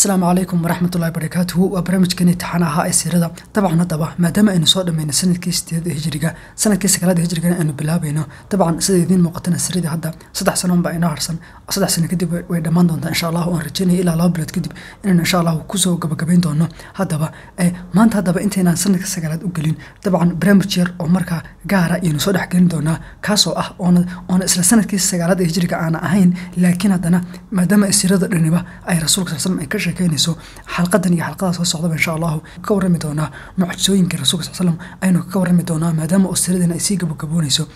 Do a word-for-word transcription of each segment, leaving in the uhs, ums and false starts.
السلام عليكم ورحمة الله وبركاته وبرامج كنت حناها السيرة طبعا طبعا ما دام إنه صادم من سنة كيستيد هجرية سنة كيسكراد هجرية إنه بلا بينه طبعا سيدين مقتنع السيرة هذا صدح سنون بين عرسن صدح سنة كده ويدمان دون إن شاء الله ونرجعني إلى لابلد كده إن إن شاء الله كوزو قبل قبلين دونه هذا بقى إيه ما أنت هذا بقى أنت هنا سنة كيسكراد وقلين طبعا برامج شير عمرك جارة إنه صدح قلين دونه كاسو أه أنا أنا سنة كيسكراد هجرية أنا أهين لكن هذا ما دام السيرة رنبا أي رسولك صلى الله عليه وسلم كينيسو حلقة يا حلقة صعبة إن شاء الله كورم دونا معجزوينكي رسولك صلى الله عليه وسلم أينو كورم دونا ما دام أسردنا إسيق بكبونيسو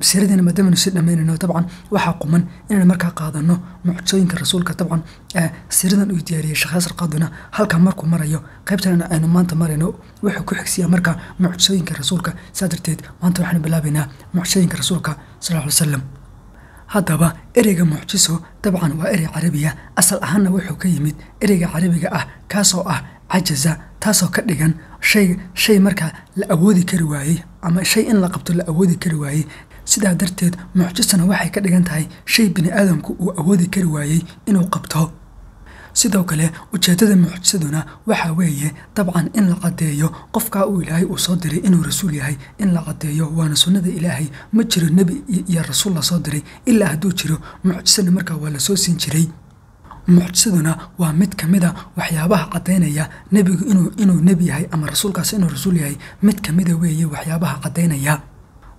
سيردنا ما دام نسيدنا مننا طبعا وحق من إننا مركا قادنا معجزوينكي رسولك طبعا سيردنا ويدياري شخص القادنا حلقة مركو مريو قيبتنا أنو مانتا مرينو وحو كوحكسيا مركا معجزوينكي رسولك سادرتيد مانتا وحن بلابنا معجزوينكي رسولك صلى الله عليه وسلم. هذا إريجا معجزو طبعا وإريجا عربية أصل أهنا وحو كيميد إريجا عربية أه كاسو أه عجزة تاسو كدغن شيء شيء مركا لأودي كرواي أما شيء إن لقبته لأودي كرواي سيدا درتيد معجزنا وحي كدغن تاي شيء بني آدم وأودي كرواي إنو قبته sidoo kale ujeedada mucjisaduna waxa weeye tabcan in la qadeeyo qofka uu ilaahay u soo diray inuu rasuul yahay in la qadeeyo waana sunnada ilaahay ma jiro nabi iyo rasuul la soo diray illa haduu jiro mucjisada markaa waa la soo siin jiray mucjisaduna waa mid kamida waxyaabaha qadeynaya nabigu inuu inuu nabi yahay ama rasuulkaas inuu rasuul yahay mid kamida weeye waxyaabaha qadeynaya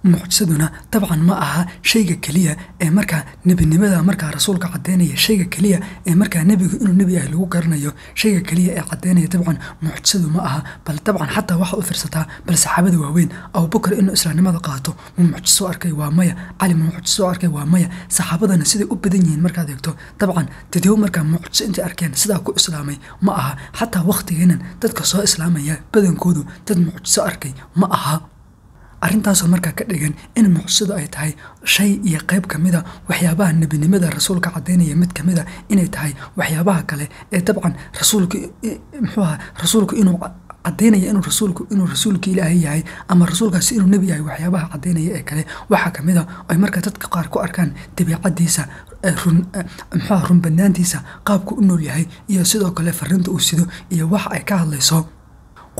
mucjisaduna طبعا ma aha shayga kaliya ee marka nabinimada marka rasuulka cadeynaya shayga kaliya ee marka nabigu inuu nabi yahay lagu garanayo shayga kaliya ee cadeynaya طبعا mucjisadu ma aha bal طبعا hatta waxa u firsata bal saxaabada waaweyn aw bukar inuu islaamnimada qaato mucjiso arkay waa maya cali mucjiso arkay waa maya saxaabadana sidii u badan yihiin marka deegto طبعا tadiyo marka mucjiso inta arkeen sida ku islaamay ma aha hatta waqtigeena dadka soo islaamaya badankoodu dad mucjiso arkay ma aha arintaas marka ka dhigan in mucjisadu ay tahay shay iyo qayb kamida waxyaabaha nabinimada rasuulka cadeynaya mid kamida inay tahay waxyaabaha kale ee tabcan rasuulku muxuu rasuulku inuu cadeynaya inuu rasuulku inuu rasuulka ilaahay yahay ama rasuulkaas inuu nabi yahay waxyaabaha cadeynaya ee kale waxa kamida ay marka dadka qaar ku arkaan dabiicadiisa run muxuu run banaantiisa qaabku u nool yahay iyo sidoo kale farinta uu sido iyo wax ay ka hadlayso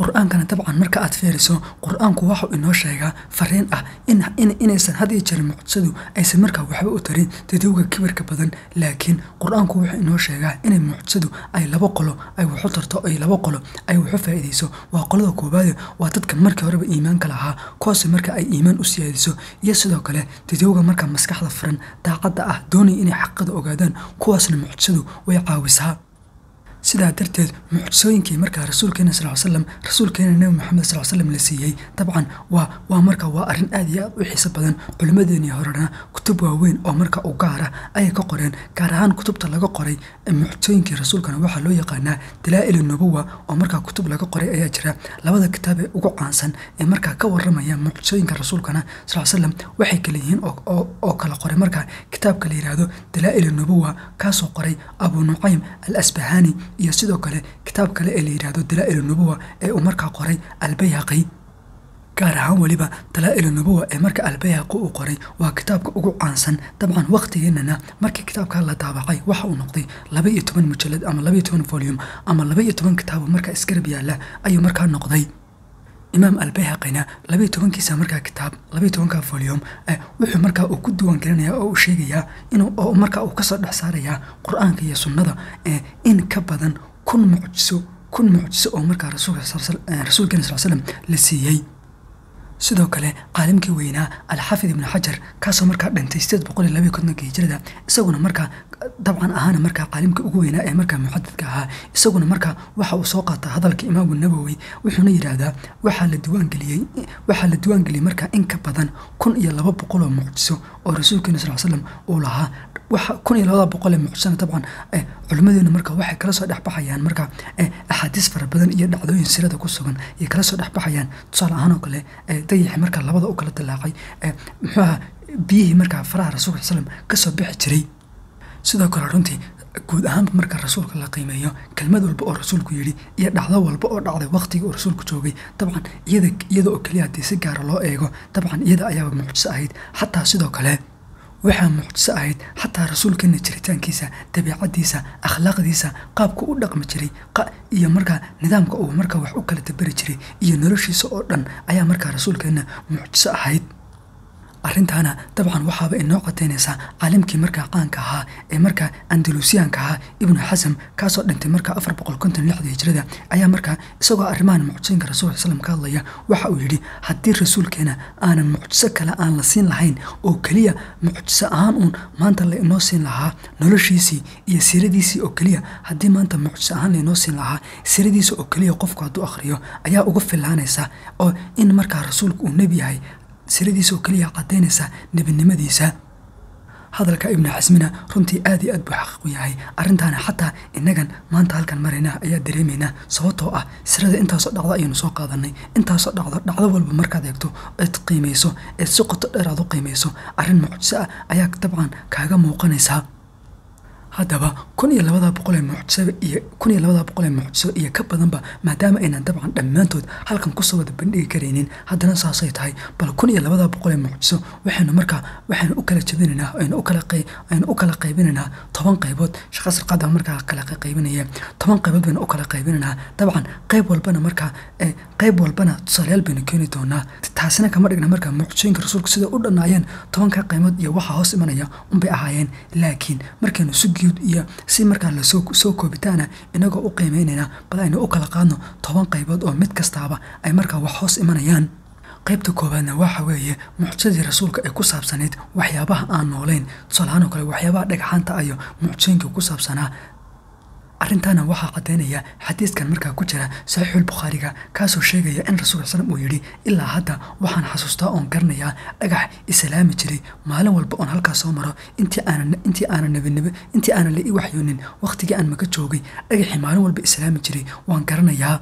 قرآن كان طبعا مركا أتفيرسو قرآن كواحو إنو شايغا فرين أه إن إن إن إيسان هاد إيجار معجسدو إيسان مركا وحبو ترين تدوغا كبير كبادن لكن قرآن كواحو إنو شايغا إن معجسدو أي لابوقلو أي وحطرتو أي لابوقلو أي وحفا إيديسو وقلدو كوبادو واتدك مركا ورب إيمان كلاها كواسي مركا أي إيمان أسيا إيديسو يسدو كلا تدوغا مركا مسكح لفرن تاقد أه دوني إني حقد أوغادان كواسي المعجسدو ويقاوسها سيدا درتيد معجزوينكي مركا رسولكينا صلى الله عليه وسلم رسولكينا نبي محمد صلى الله عليه وسلم لسيي طبعا وا وا مركا وا ارن ادي اد وخيسه بدن علماديني هورنا كتب واوين او مركا او غاره اي ka qoreen gaar ahaan kutubta laga qoray معجزوينكي رسولكنا waxa loo yaqaana dalaa'il an-nubuwa oo marka kutub laga qoray ayaa jira labada kitaab ee ugu caansan ee marka ka waramaya معجزوينكي رسولكنا صلى الله عليه وسلم waxay kala yihiin oo oo kala qoray marka kitaabka la yiraahdo dalaa'il an-nubuwa ka soo qoray Abu Nu'aym al-Asbahani iyo sidoo kale kitaabka la leeyahay Dalaa'il Nubuwa ee markaa qoray Al-Bayhaqi gaar ahaan waliba Dalaa'il Nubuwa ee markaa Al-Bayhaqi uu qoray waa kitaabka ugu caansan dabcan waqtigeena markii kitaabka la daabacay waxa uu noqday laba iyo toban mujallad ama laba iyo toban volume ama laba iyo toban kitaab markaa iskarab yaala ayuu markaa noqday إمام البيهقينا لبيتون كيسا مركا كتاب لبيتون كا فوليوم أه وحو مركا أو كدوان كرانيا أو شيغيا إنو أو مركا أو كسر دحساريا قرآن كيا سنة أه إن كبادن كن معجسو كن معجسو أو مركا رسول كان صلى الله عليه وسلم لسيي sidoo kale qaalimkii weynaa al-Hafid ibn Hajar kaasoo marka dhanteystid boqol iyo laba iyo konton hijrada isaguna marka dabcan ahaan marka qaalimkii ugu weynaa ee marka muhaddidka ahaa isaguna marka waxa uu soo qaatay hadalka Imaam an-Nabawi wuxuu yiraahdaa waxa la diwaan galiyay waxa la diwaan galiyay marka in ka badan kun iyo laba boqol oo mucjiso oo rasuulkiina sallallahu alayhi wasallam uu lahaa waxa kun iyo laba boqol oo mucjiso dabcan culimadeena marka waxay kala soo dhaxbaxayaan marka ahadiis fara badan iyo dhacdooyin sirada ku sugan iyo kala soo dhaxbaxayaan tusaale ahaan oo kale تيح مركا لبضة أو كلا تلاقي محها بيه مركا فرع رسول الله صلى الله عليه وسلم كسب بحجري سدا كررنتي كود أهم مركا رسول الله قيمة كلمة البؤر رسول كيري يدعى ذو البؤر على وقتي ورسول كتوجي طبعا يدك يدك كلياتي سجار الله إيجو طبعا يدا أيام محتسعيد حتى سدا كلا وحامل تساعد حتى رسولك نجري تانكيسا تبعات ديسا أخلاق ديسا قابك أودك مجري قا إيا مركا نظامك أو مركا وحوك لتبري جري إيا نروشي سؤرن أيا مركا رسولك إنه معجزة أرنتانا طبعا وحاب النوقة تانيسا عالمكي مركا قانكا ها إيه مركا أندلوسيانكا ها ابن حزم كاسو أنت مركا أفر بقول كنتن لحظة يجردا أيا مركا سوى أرمان معجزينك رسول صلى الله عليه وسلم قال وحاو يدي حدير رسول كينا أنا معجزك لآن لسين لحين أو كليا معجزة آنون مانتا اللي نوسين لها نولوشيسي إيا سيرديسي أو كليا حدي مانتا معجزة آن اللي نوسين لها سيرديسي أو كليا قفكو عدو أخريو أيا أقف اللانيسا أو إن مركا رسولك ونبي هاي سيرديسو كليا قدينيسا نبي نمديسا هذا لك ابن حزمنا رنتي آدي أدبو حقوياهي أرنتانا حتى إنغان مانتا هالكان مرينا أيا دريمينا سوطو أه سرد إنتا سوط دعضا إيانو سوقا ذني إنتا سوط دعضا دعضا والبمركا ديكتو إتقيميسو إتسوقت إرادو قيميسو أرن معجزة أياك طبعا كاغا موقانيسا هذا كوني لوضع بقول معجزة إيه كوني لوضع بقول معجزة إيه كبدنبا ما دام إن طبعا دمانتود هلكم قصوا بندي كرينين هذا ناس عصيتهاي بل كوني لوضع بقول معجزة وحنا مركا وحنا أكلت بيننا إن أكلقي إن أكلقي بيننا طبعا قيبوت شخص القدم مركا قلق قيبنية طبعا قيبوت بين أكلقي بيننا طبعا قيبوا البنا مركا قيبوا البنا تصليل بين كونيتونا تحسنا كمرجنا مركا معجزين رسولك سيدا قلنا عين طبعا كقيمة يوحى هاس منيا أم بعين لكن مركا نسج يا سيمر كان لسوق سوقه بتاعنا إنك أقيميننا بدأ إنه أكل قانو طبعا قيبض أو متكس تعبه أي مركا وحوس إمانيان قيبت كوبنا وحويه معجزة رسولك أكوساب سنة وحيابه عن نولين تصلحانه كله وحيابه دك حنت أيه معجزين كوساب سنة أرنتانا وحا قدانيا حديث كان مركا كجرا صحيح البخاري كاسو شيغيا إن رسول صلى الله عليه وسلم إلا حتى وحان حسوستا أون قرنيا أقح إسلام جري مالا والبقون هالكا سومرو إنتي أنا إنتي أنا نبي نبي إنتي أنا لإي وحيونين وقتي أن مكتشوغي أقح مالا والبإسلام جري وان قرنيا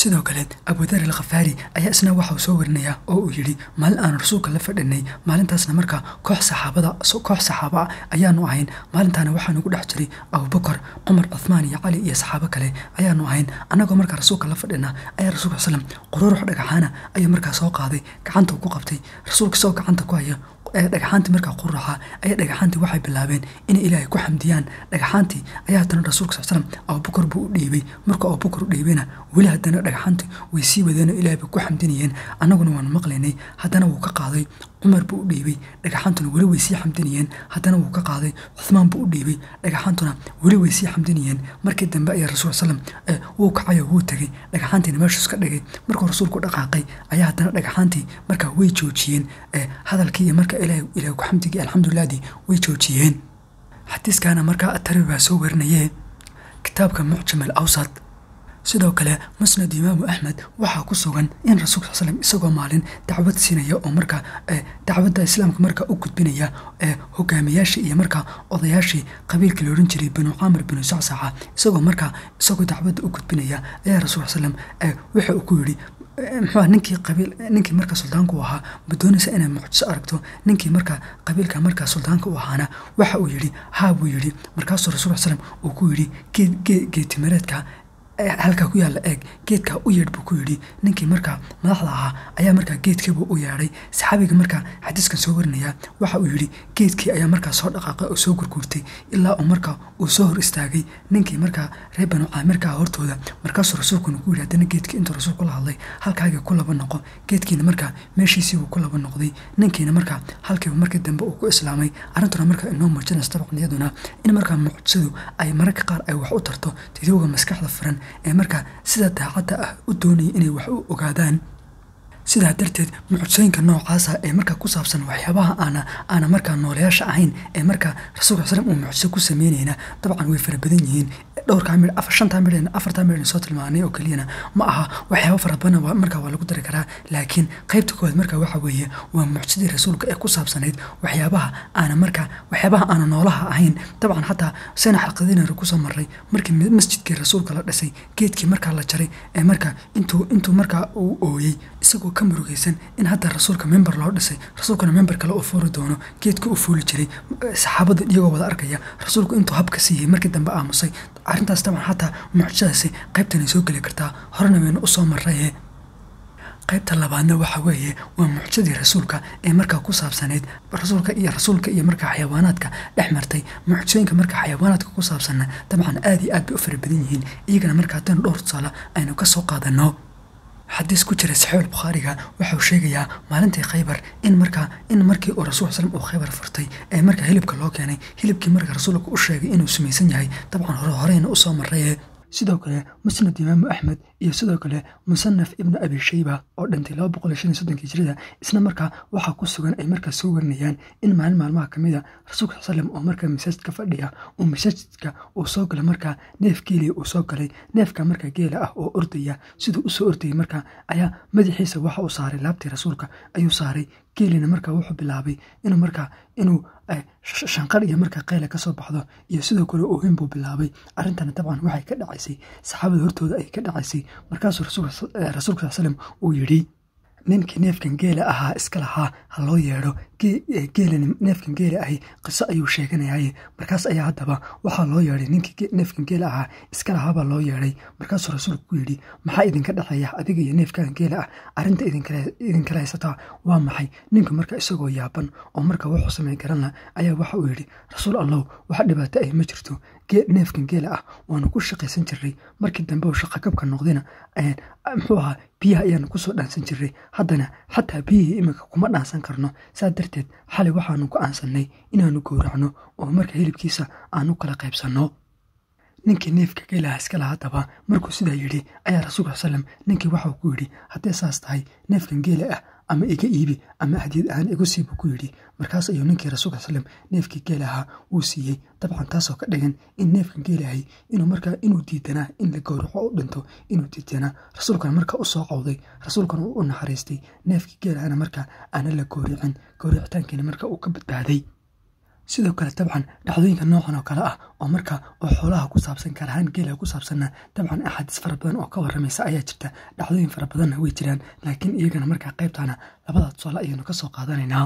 sidoo kale Abu Dhar al-Ghafari ayaa isna waxa soo warnaya oo uu yiri maal aan rasuulka la fadhinay maalintaasna markaa koox saxaabada soo koox saxaaba ayaanu ahayn maalintaana waxaan ugu dhex jiray Abu Bakar, Umar, Uthman iyo Ali iyo saxaaba kale ayaanu ahayn anagoo markaa rasuulka la fadhinaa ayaa rasuulka sallam quruurux dhagaxaana ayaa markaa soo qaaday gacanta ku qabtay rasuulka soo gacanta ku haya dhagaxaantii markaa quraxa ayaa dhagaxaantii waxay bilaabeen in Ilaahay ku xamdiyaan dhagaxaantii ayaa tan rasuulka sallam Abu Bakar buu dhiibay markaa Abu Bakar dhiibina wali hadana dhagaxaantii way sii wadeen Ilaahay ku xamdinayeen anaguna waan maqlaynay hadana wuu ka qaaday Umar buu dhiibay dhagaxaantuna wali way sii xamdinayeen hadana wuu ka qaaday Uthman buu dhiibay dhagaxaantuna wali way sii xamdinayeen markii dambe ayaa rasuulka sallam uu ka cayo uu tagay dhagaxaantiina meesha iska dhigay markii rasuulku dhaqaaqay ayaa tan dhagaxaantii markaa way joojiyeen hadalkii markaa إلى إلى وحمدك الحمد لله دي ويجوتيين حديث كان مركا التربية سوبرنيه كتاب كان معجم الأوسط sidoo kale musnad imaam ahmed waxa ku sugan in rasuulka sallallahu alayhi wasallam isagoo maalin dacwad siinaya oo marka dacwadda islaamka marka u gudbinaya hogaamiyayaasha iyo marka odayaashii qabiilka loo oran jiray banu amr banu sa'sa'a isagoo marka isagoo dacwad u gudbinaya ayaa rasuulka sallallahu alayhi wasallam waxa uu ku yiri muxuu ninkii qabiil ninkii marka suldaanku ahaa badoonaysa inay mucjisa aragto ninkii marka qabiilka marka suldaanku ahaana waxa uu yiri haa buu yiri markaas rasuulka sallallahu alayhi wasallam uu ku yiri geetimareedka halka ku yaal eeg geedka u yeedbu ku yiri ninkii marka madaxda ahaa ayaa marka geedkiiba u yeeray saxaabiga marka xadiiskan soo warinaya waxa uu yiri geedkii ayaa marka soo dhaqaaqay oo soo gurgurtay ilaa marka uu soo hor istaagay ninkii marka reebano aamirka hortooda marka rasuulku uu yiraahdo geedkii inta rasuulku la hadlay halkaaga ku laba noqo geedkiina marka meeshiisii uu ku laba noqday ninkiina marka halkiiba markii dambe uu ku islaamay arintuna marka inoo muujinayso tabaqniyaduna in marka mucjisadu ay marka qaar ay wax u tarto tidiga maskaxda furan ee marka sida daacada u doonay inay wax u ogaadaan sida darteed mucjisooyinka noocaas ah ee marka ku saabsan waxyaabaha ana ana marka nooleyaasha ahayn ee marka rasuulka sallallahu alayhi wasallam uu mucjisa ku sameeyayna dabcan way fara badan yihiin dhowr ka mid ah shanta mid ah afarta mid soo tilmaanay oo kaliya ma aha waxyaabo fara badan marka waa lagu dari karaa laakiin qaybta kood marka waxa weeye waa mucjisada rasuulka ee ku saabsanayd waxyaabaha ana marka waxyaabaha ana noolaha ahayn dabcan hatta seen xalqadina ku soo maray markii masjidka rasuulka la dhisay geedkii marka la jaray ee marka intuu intuu marka uu ooyay isagoo كم رجيسن إن هذا الرسول كممبر لورد سي الرسول كممبر كلا أفور دونه كيت كأفول جري سحابة يجوا بدأ أركيا الرسول كأنتو هب كسيه مركز دم بقى مصي عرنت استمع حتى معجزة سي قيبت نسوق لكرتها هرنا من أصوم الرأي قيبت اللبان وحويه ومعجزة رسولك إيه مركز قصاب سند رسولك إيه رسولك إيه مركز حيواناتك أحمرتي معجزينك مركز حيواناتك قصاب سنة طبعا آدي آد بأفر بدينهن إيجنا مركز تن لورد صلا أنو كسوق هذا النوع حديث كتير صحيح البخاري وحو شيغيا مالنتي خيبر ان مركا ان مركي او رسول صلى الله عليه وسلم او خيبر فرتي اي مركا هيلبكا لو كاني هيلبكي مركا رسولك او شيغي انو سميسن يحيى طبعا هره هرينا او سو مريه sidoo kale musnad imaam ahmed iyo sidoo kale musannaf ibn abi shayba oo dhintay laba boqol iyo shan iyo soddon hijriga isna markaa waxa ku sugan ay markaa soo warnayaan in maalin maalmaha kamida rasuulka sallallahu alayhi wasallam oo markaa masjidka fadhiya oo masjidka oo soo gala markaa neefkiilii oo soo galay neefka markaa geela ah oo ordaya sidoo u soo ordayay markaa ayaa madaxiisa waxa uu saaray laabtii rasuulka ayuu saaray geelina markaa wuxuu bilaabay inuu markaa inuu شنقر يا مركا قيلة كسب بعضه يسوده كله أوهم ببلابي أرنتنا طبعا وحي كده عيسي سحاب الهرتو ده أي كده عيسي مركز رسول رسول الله سلم ويري نمكن نفكن جيلة أها إسكالها الله يرو جي جيلة نفكن جيلة أي قصة أي وشيء كنا يعي مركز أي هذا بقى وحلا يري نمكن نفكن جيلة أها إسكالها بالله يري مركز رسول ويري محي إذا كده حيا أديجي نفكن جيلة أرنت إذا كلا إذا كلا يسطع ومحي نمكن مركز سجوا يابن أو مركز وحصة من كرنا أي وحو ويري رسول الله وحد بات أي مجرته جي نفكن جيلة وأنا كل شقي سنتري مركز دنبه شقة كبك النقدنا أن أمحوها بيها أيان كل صدق سنتري haddana hatta bihi imika kuma dhaasan karno saa darteed xali waxaanu ku aansanay inaanu gooracno oo marka hilibkiisa aanu kala qaybsano ninkii neefka geelaha iska lahaa daba markuu sida yiri ayaa rasuulka sallam ninkii waxa uu ku yiri haddii saas tahay neefkan geelaha ama iga iibi ama hadiyad aan igu siibo ku yiri markaas ayuu ninkii rasuulka sallam neefkii geelaha uu siiyay dabcan taas oo ka dhigan in neefkan geelahay inuu marka inuu diidana in la gowraco oo dhinto inuu diidana rasuulka marka uu soo qowday rasuulka uu u naxariistay neefkii geelahana marka aan la gowracin gowracitaankiina marka uu ka badbaaday sidoo kale dabcan dhacdooyinka noocan oo kale ah oo marka oo xoolaha ku saabsan karaan geela ku saabsanna dabcan ahadis fara badan oo ka waramaysa ayaa jirta dhacdooyin fara badanna way jiraan laakiin iyagana marka qaybtaana labada tusaale ayaynu ka soo qaadanaynaa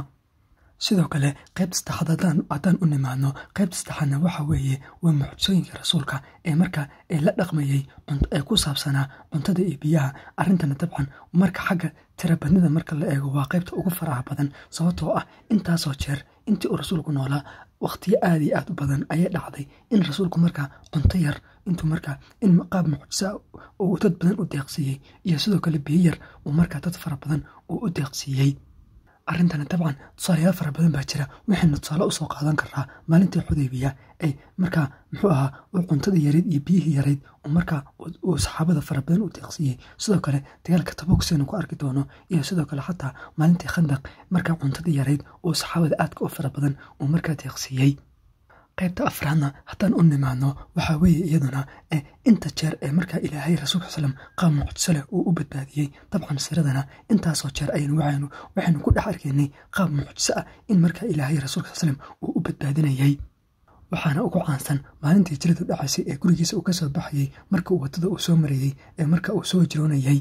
sidoo kale qaybta saddexaadaan adan u nimaano qaybta saddexaadna waxa weeye waa mucjisooyinkii rasuulka ee marka ee la dhaqmayay ee ku saabsanaa cuntada iyo biyaha arintana dabcan marka xagga tirabadnida marka la eego waa qaybta ugu faraha badan sababtoo ah intaas oo jeer inta uu rasuulku noolaa waqtiyo aad iyo aad u badan ayaa dhacday in rasuulku markaa cunto yar intuu markaa in qaab mucjisa oo dad badan u deeqsiiyay iyo sidoo kale biyo yar oo markaa dad fara badan oo u deeqsiiyay arrintana dabcan tusaalayaal fara badan baa jira waxaynu tusaale usoo qaadan karnaa maalintii xudaybiya ay markaa muxuu ahaa oo cuntada yareed iyo biyihii yareed oo markaa uu saxaabada fara badan u deeqsiiyey sidoo kale dagaalka Tabuuk seen ku arki doono iyo sidoo kale xataa maalintii Khandaq markaa cuntada yareed oo saxaabada aadka u fara badan oo markaa deeqsiiyey qaybta afraadna haddaan u nimaano waxa weeye iyaduna inta jeer ee marka ilaahay rasuulka sallam qaab mucjisa leh uu u badbaadiyay dabcan siradana intaasoo jeer ayaynu waxaynu waxaynu ku dhex arkaynay qaab mucjisa ah in marka ilaahay rasuulka sallam uu u badbaadinayay waxaana ugu caansan maalintii jiladu dhacaysay ee gurigiisa uu ka soo baxayay marka uu wadada uu soo marayay ee marka uu soo jiroonayay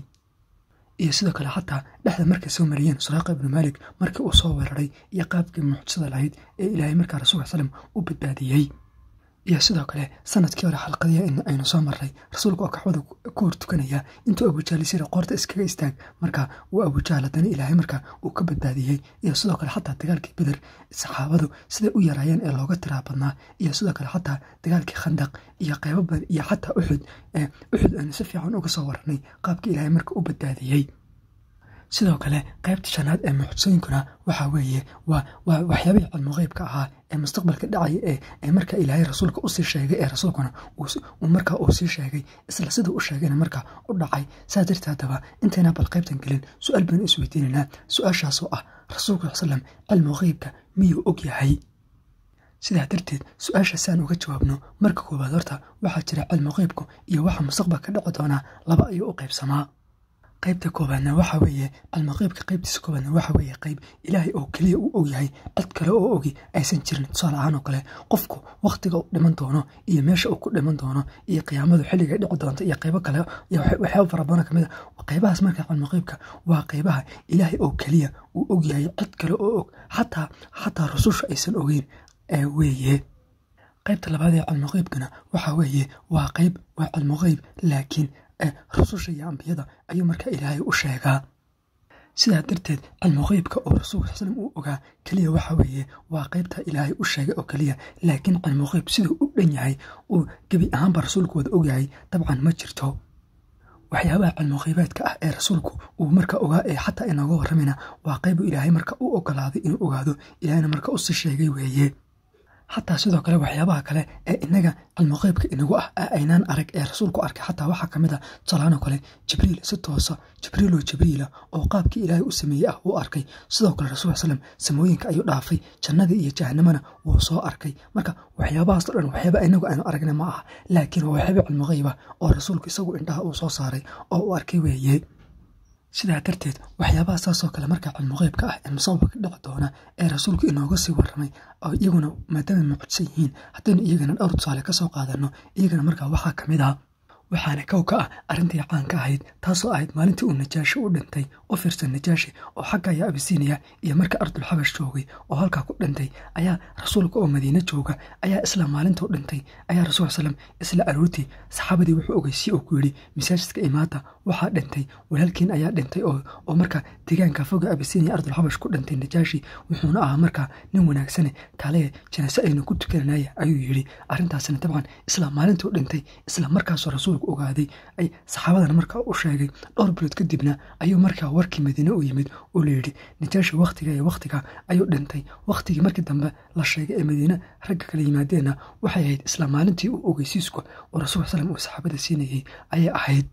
iyo sidoo kale hatta dhexda markay soo mariyeen Suraaqa ibn Malik markii uu soo weeraray iyo qaabkii mucjisada lahayd ee Ilaahay markaa Rasuulka sallallahu alayhi wasallam u badbaadiyay iyo sidoo kale sanadkii hore xalqadii in aynu soo maray Rasuulku oo kaxwada ku hor tukanaya intuu Abu Jahl isir qorta iskaga istaag markaa uu Abu Jahl tan Ilaahay markaa uu ka badbaadiyay iyo sidoo kale hatta dagaalkii Badr saxaabadu sida u yaraayeen ee looga tiraabadnaa iyo sidoo kale hatta dagaalkii Khandaq iyo qaybo badan iyo hatta Uhud ee Uhud aan si fiican uga soo warnay qaabkii Ilaahay markaa u badbaadiyay sidoo kale qaybta shanaad ee mucjisooyinkuna waxa weeye waa waxyaabaha cilmi qaybka ahaa ee mustaqbalka dhacay ee marka ilaahay rasuulka u sii sheegay ee rasuulkuna uu marka uu sii sheegay isla sida uu sheegayna marka u dhacay saadirta daba intayna bal qaybtan gelin su'aal baan isweydiinayna su'aashaas oo ah rasuulku sallallahu alayhi wasallam cilmi qaybka miyuu og yahay sida darteed su'aasha saan uga jawaabno marka koobaad horta waxa jira cilmi qaybku iyo waxa mustaqbalka ka dhaco doona laba ayuu u qaybsamaa قيب تكوبانا وحوية المغيب كقيب تسكوبانا وحوية قيب إلهي أو كلي أو أو يهي أدكلا أو أوغي أي سنجرن تصال عانو قلي قفكو وقتكو دمانتونا إيا ماشا أوكو دمانتونا إيا قيامدو حلقة دقو دانتا إيا قيبا قلي إيا وحاوف ربانا كمدا وقيبها سماركا عن مغيبكا وقيبها إلهي أو كلي أو أو يهي أدكلا أو أوغ حتى حتى رسوش أيسان أوغين أوية قيب تلابادي عن مغيبكنا وحوية وقيب وعن مغيب لكن رسوش يا أنبياء أي مرك إلهي أشياء سيدا درتد المغيب أو رسول حسن أوقع كلية وحوية وقيبتها إلهي أشياء أو كلية لكن المغيب سيدا أبنيعي وقبي أهم برسولك وذوقعي طبعا ما جرته وحيابا المغيبات كأه رسولك ومرك أوقع حتى إن جوه رمنا وقيب إلهي مرك أوقع هذا إن أوقعه إلهي مرك أصل شيء وياه حتى سيدو كلا وحيابها كلا إنجا المغيب إنجو أينان أرك رسولك أرك حتى وحا كمدا تصالانو كلا جبريل ستوصا جبريلو جبريل أوقابك إلهي أسميه وأركي سيدو كلا رسول سلم سموينك أيو دعفي جنادي إيه جهنمنا وصو أركي مركا وحيابها أصدران وحيابها إنجو أنو أركنا معها لكن وحيابها المغيبة أو رسولك يسوق إنها وصو صاري أو أركي ويهي سيدا ترتيد وحيابا ساسو كلا مركع المغيب كأه المصابك دعطونا اي رسولك إنو غسي ورمي او إيغونا مادام معجسيين حتى إنو إيغانا الأرض سالك سو قادرنو إيغانا مركع وحا كميدها وحانا كوكا أرنتي عان كأهيد تاسو أهيد مالنتي أم نجاشي ودنتي وفرس النجاشي وحقا يا أبسينيا يا مركع أرض الحبش جوغي وهالكا كودنتي أيا رسولك أو مدينة جوغا أيا إسلام مالنتي ودنتي أيا رسول سلام إسلا ألوتي صحابتي وحوغي سي أو كوري مساجسك إماتا وحا دنتي ولكن أيا دنتي أو أو مركع تيغان كفوغا أبسينيا أرض الحبش كودنتي النجاشي وحونا أها مركع نموناك سنة تالي جنسا إنو كنتو كرنايا أيو يوري أرنتا سنة طبعا إسلام مالنتي ودنتي إسلام مركع سو رسول ogaade ay saxaabada markaa u sheegay dhowr bilood kadibna ayuu markaa warkii Madiina u yimid oo leeyay Najashi waqtiga iyo waqtiga ayuu dhintay waqtigii markii dambe la sheegay ee Madiina rag kala yimaadeen waxay ahayd islaam maalintii uu ogeysiisku oo Rasuulka sallallahu alayhi wasallam uu saxaabada siinayay ayay ahayd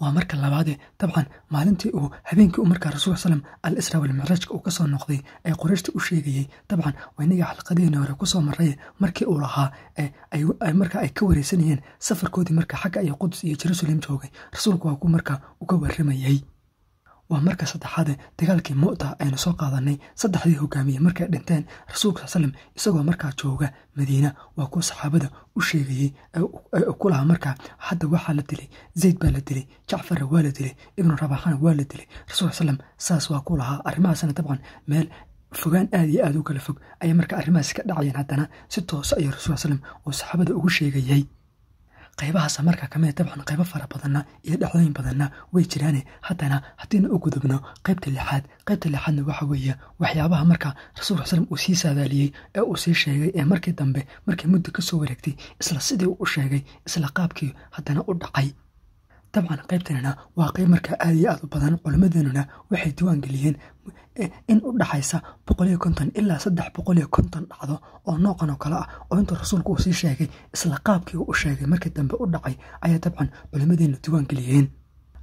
ومرك اللبادة طبعا مالنتي او هبينكي او مركا رسول سلام الاسرى والمعراج او كسو نقضي اي قريشتي او شيغيي طبعا وينيا حلقدينا ورا كسو مري مركي او لها اي اي مركا اي كوريسنيين سفر كودي مركا حق اي قدس اي جيروسلم جوغي رسولك واكو مركا او كوريميي ومركا صدحاده دغالكي موطا اي نسو قادني صدحدي هوغاميه مركا دنتين رسولك سلام اسقو مركا جوغا مدينه واكو صحابده وشيغي كلها مركا حتى وحا لا دلي زيد با لا دلي جعفر وا لا دلي ابن رباحان وا لا دلي رسول سلام ساس وا كلها ارمها سنه طبعا ميل فغان ادي ادو كلا فوق اي مركا ارماس كا دحيان حدانا سي توس اي رسول سلام وصحابده او شيغيي qaybaha samarka kamay tabcan qayb fara badanna iyo dhaxdooyin badanna way jiraan hadana hadina ugu dubno qaybta lixaad qaybta lixaadna waxa weeye waxyaabaha marka rasuulka sallallahu alayhi wasallam uu sii saadaaliyay ee uu sii sheegay ee markii dambe markii muddo ka soo wareegtay isla sidii uu sheegay isla qaabkii hadana u dhacay طبعا قيبتنا واقي مركا آلية أدو بدن علمدنا وحي دوان قليين إن أدو حيسا بقولي كنتن إلا صدح بقولي كنتن عضو أو نوقنا وكلاء أو أنت رسولك وسي شاكي إسلقابكي وشاكي مركا دم بأدعي أي طبعا علمدنا دوان قليين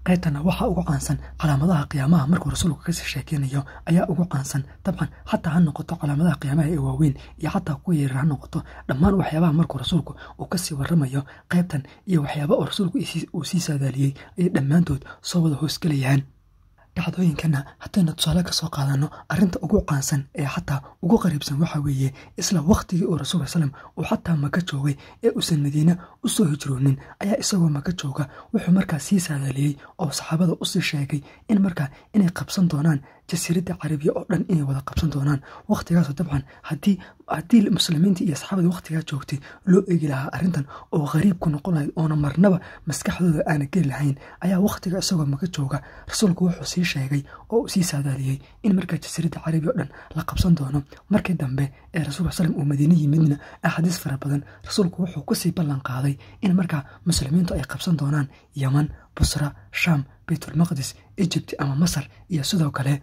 قيتنا وحا أغو عنسان علامدها قيامها مركو رسولك كسي شاكينا يو أيا أغو عنسان طبعا حتى هن نقطة علامدها قيامها إيواوين يا حتى كوي رهن نقطة لمان وحيابها مركو رسولك وكسي ورمى يو قيبتن إيا وحيابها رسولك وسيسا داليي إيا دمان دود صوبة هوسكليان dhacdooyin kana haddii aad tusaale ka soo qaadano arinta ugu qaansan ee hatta ugu qariibsan waxa weeye isla waqtigii oo rasuulka sallallahu alayhi wasallam uu hatta Maka joogay ee uusan Madiina u soo hijroonin ayaa isagoo Maka jooga wuxuu markaa sii saadaaliyay oo saxaabada u sii sheegay in markaa inay qabsan doonaan jasiiradda Carabiga oo dhan inay wada qabsan doonaan waqtigaas tabcan haddii haddii muslimiinta iyo saxaabada waqtigaas joogtay loo eegi lahaa arintan oo qariib ku noqonay oo marnaba maskaxdooda aan geli lahayn ayaa waqtiga isagoo Maka jooga rasuulku wuxuu sii sheegay oo sii saadaaliyay in markaa jasiiradda Carabiga oo dhan la qabsan doono markii dambe ee rasuulku sallallahu alayhi wasallam uu Madiina yimidna ahadiis fara badan rasuulku wuxuu ku sii ballan qaaday in markaa muslimiintu ay qabsan doonaan Yaman Busra Sham Baytul Maqdis Egypt ama Masar iyo sidoo kale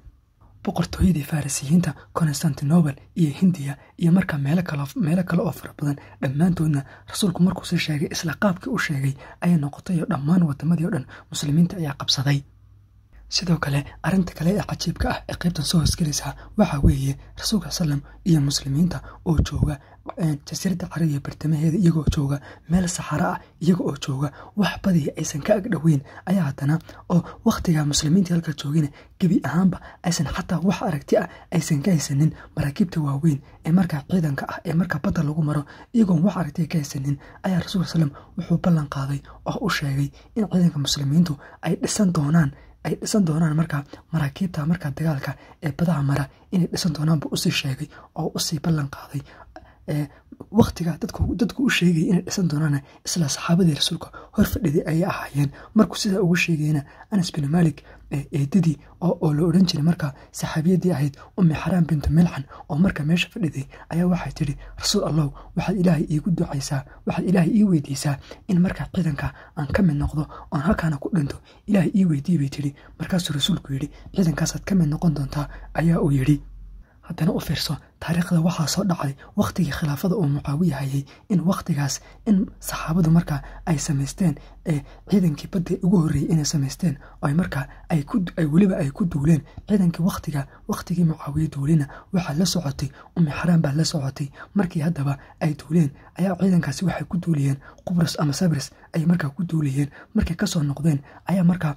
boqortooyadii Farisiyiinta Constantinople iyo Hindiya iyo marka meelo kale meelo kale oo fara badan dhamaantoodna rasuulku markuu soo sheegay isla qaabkii uu sheegay ay noqotay dhammaan wadamada oo dhan muslimiinta ayaa qabsaday sidoo kale arinta kale ee qaciibka ah ee qaybtan soo hosgelaysa waxa weeye rasuulka sallam iyo muslimiinta oo jooga jasiirada qariya bartamaheeda iyagoo jooga meel saxara ah iyagoo jooga wax badii aysan ka agdhaweyn ayaa hadana oo waqtiga muslimiinta halka joogina gabi ahaanba aysan xataa wax aragti ah aysan ka haysanin maraakiibta waaweyn ee marka ciidanka ah ee marka badda lagu maro iyagoon wax aragti ka haysanin ayaa rasuulka sallam wuxuu ballan qaaday oo u sheegay in ciidanka muslimiintu ay dhisan doonaan ay dhisan doonaan marka maraakiibta marka dagaalka ee badaha mara in dhisan doonaan buu usi sheegay oo usi ballan qaaday ee waqtiga dadku dadku u sheegay in dhisan doonaan isla saxaabada rasuulka hor fadhiday ay ahaayeen markuu sida ugu sheegayna Anas bin Malik ee didi oo loo oran jiray marka saxaabiyadii ahayd Ummi Haram bint Milhan oo marka meesha fadhiday ayaa waxay tiri Rasuul Allah waxaad Ilaahay iigu ducaysaa waxaad Ilaahay ii weydiisaa in marka ciidanka aan ka mid noqdo oo halkaana ku dhinto Ilaahay ii weydiiyay tiri markaas Rasuulku yiri ciidankaas aad ka mid noqon doontaa ayaa uu yiri haddana u fiirso taariikhda waxa soo dhacay waqtigii khilaafada oo Mucaawiya hayay in waqtigaas in saxaabadu marka ay sameysteen ee ciidankii badda ugu horeeyay in sameysteen ay marka ay ku ay waliba ay ku duuleen ciidankii waqtiga waqtigii Mucaawiya duulina waxa la socotay Ummi Haram baa la socotay markii haddaba ay duuleen ayaa ciidankaasi waxay ku duuliyeen Qubrus ama Sabris ay marka ku duuliyeen markii ka soo noqdeen ayaa marka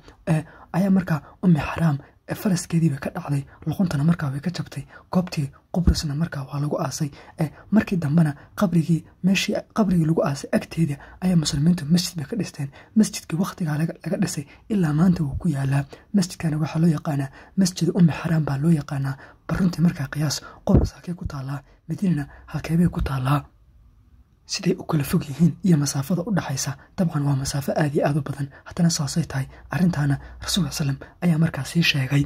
ayaa marka Ummi Haram falaskeedii ba ka dhacday luquntan markaa way ka jabtay goobtii Qubrusna markaa waa lagu aasay ee markii dambana qabriga meeshii qabriga lagu aasay agteeda ayaa muslimiintu masjid ba ka dhisteen masjidkii waqtiga laga dhisay ilaa maanta uu ku yaala masjidkana waxa loo yaqaanaa masjid Ummi Haram baa loo yaqaanaa baruntii markaa qiyaas Qubrus halkee ku taalaa Madiina halkee bay ku taalaa سيدي وكل فوقيهين يا مسافة ودحيسة طبعا هو مسافة آذي آذو بضن حتى نصاصيتاي عرنتانا رسول الله صلى الله عليه وسلم أيا مركاسي شاقي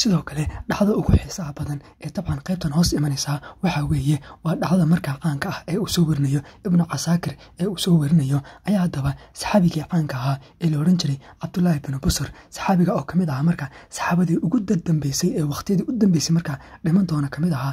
sidoo kale dhacdo ugu xiisaha badan ee tabcan qaybtan hoos imanaysa waxa weeye waa dhacdo markaa qaanka ah ee uu soo warinayo Ibn Casaakir ee uu soo warinayo ayaa hadaba saxaabiga qaanka ah ee loo oran jiray Abdullah ibn Busr saxaabiga oo kamid ah markaa saxaabadii ugu dambeysay ee waqtiyadii u dambeysay markaa dhiman doona kamid ah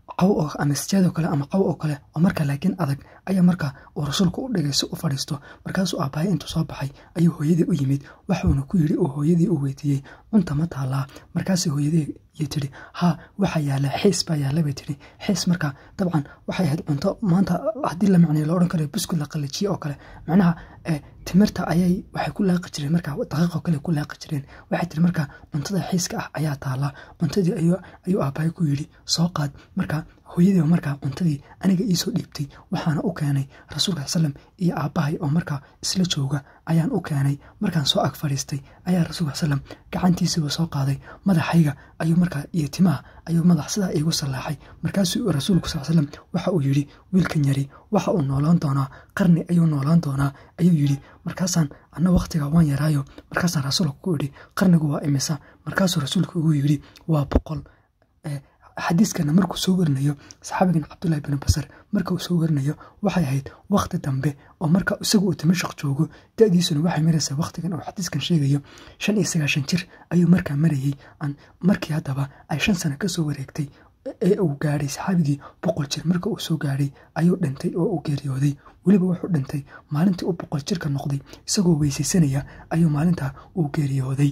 qaw oo ama sijeedo kale ama qaw oo kale oo markaa laakiin adag ayaa markaa oo rasuulku u dhigay si u fadhiisto markaas uu aabahay inta soo baxay ayuu hooyadii u yimid waxaanu ku yiri oo hooyadii u weydiiyay cunta ma taala markaas hooyadii يتري ها وحيا لا حس بيا لا بتري حس مركا طبعا وحيا هالعنطاء ما أنت عدي لا معنى لورن كله بس كله قلة شيء أو كله معناها اه تمرت أياي وحي كلها قشرين مركا وتغرق كله كلها قشرين وحيت المركا منتظر حس كأ أيا طالع منتظر أيوة أيوة أباي كويري ساقد مركا هويدي ومركا منتظر أنا جيسو ديبتي وحنا أوكاني رسول الله صلى الله عليه وسلم أباي أو مركا سلتشوجا أيان أوكاني مركا ساق فرستي أيا رسول الله صلى الله عليه وسلم كعنتي سو ساقدي ماذا حيجا أيوة marka yeetima ayuu madax sida igu salaaxay markaas uu rasuulku sallallahu alayhi wasallam waxa uu yiri wiilkan yari waxa uu noolaan doonaa qarni ayuu noolaan doonaa ayuu yiri markaasan ana waqtiga waan yaraayo markaasan rasuulku yiri qarnigu waa imisa markaas uu rasuulku yiri waa boqol xadiiskana markuu soo warinayo saxaabigan Abdullah ibn Busr markuu soo warinayo waxay ahayd waqti dambe oo marka isagu uu Dimashq joogo taadiisuna waxay maraysaa waqtigan oo xadiiskan sheegayo shan iyo sagaashan jir ayuu marka marayay aan markii haddaba ay shan sano ka soo wareegtay ee uu gaaray saxaabigii boqol jir marka uu soo gaaray ayuu dhintay oo uu geeriyooday waliba wuxuu dhintay maalintii uu boqol jir ka noqday isagoo weysaysanaya ayuu maalinta uu geeriyooday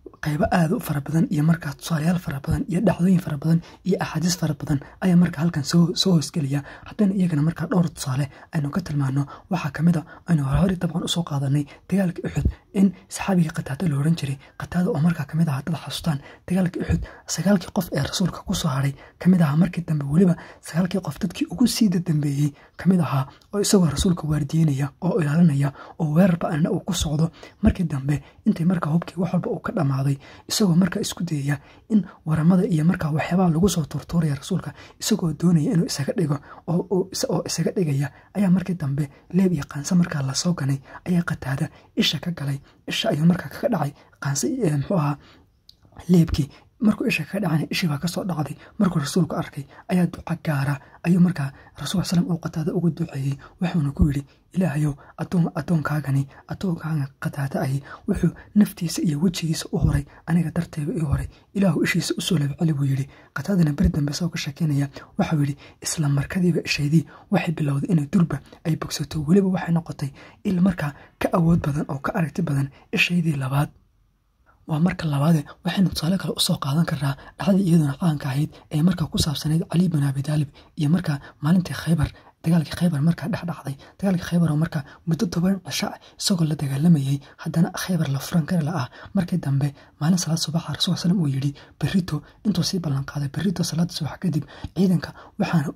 qayb aad u fara badan iyo marka tusaalayaal fara badan iyo dhacdooyin fara badan iyo ahadiis fara badan ayaa marka halkan soo soo hoosgeliya haddana iyagana marka dhowr tusaale aynu ka tilmaano waxa kamid ah aynu hore tabcan u soo qaadanay dagaalkii Uhud إن صحابي قتادة لورنجري قتادة عمر كمدة عطل حسطان تقالك أحد سقالك قف الرسول كقصة عليه كمدة عمر كدم بولبا سقالك قف تدك أقول سيد الدنبي كمدة ها أو سوى الرسول كواردينية أو إعلانية أو ورب أن أو قصة عضو مرك الدنبي أنت مرك هبك وحب أو كذا معضي سوى مرك إسكودية إن ورمضة إيه مرك وحبا لقصة ترتور يا رسولك سوى دوني إنه سقالك أو أو أو سقالك يا أي مرك الدنبي لبي قانس مرك الله سوكني أي قتادة إيش كقلي الشيء يوم مركك خدعي قانسي محوها ليبكي مركو إيش خدعني إيش بقى صوت ضعدي مركو رسولك أركي أي دعاء كارا أي مركا رسول صلى الله عليه وسلم قتادة أقول دعائي وحنا كولي إلهيو أتون أتون كاغني أتون كاغن قتادة أي وحو نفتي سئي وجهي سأهري أنا قدرت أهري إلهو إيش سأسول بعلي ويلي قتادنا بردا بسوق الشكينية وحولي إسلام مركدي بأشيدي واحد بالله إنه دربة أي بكسوتو ولي بواحد نقطي إلا مركا كأود بدن أو كأركت بدن الشيدي لبعض ومرك اللبادة وحين نتصالك الأسوق عدن كرها لحد يدنا قان كعيد أي مركا كوساب سند علي بن أبي طالب يا مركا مالنت خيبر تقالك خيبر مركا دحد عضي تقالك خيبر ومركا متطبر الشع سوق اللي تقال لما حد أنا خيبر لفرنكر لا مركا دمبي مالن صلاة صباح رسول صلى الله عليه وسلم بريتو أنتو سيب لنقاعدة بريتو صلاة صباح كذب عيدنك وحانو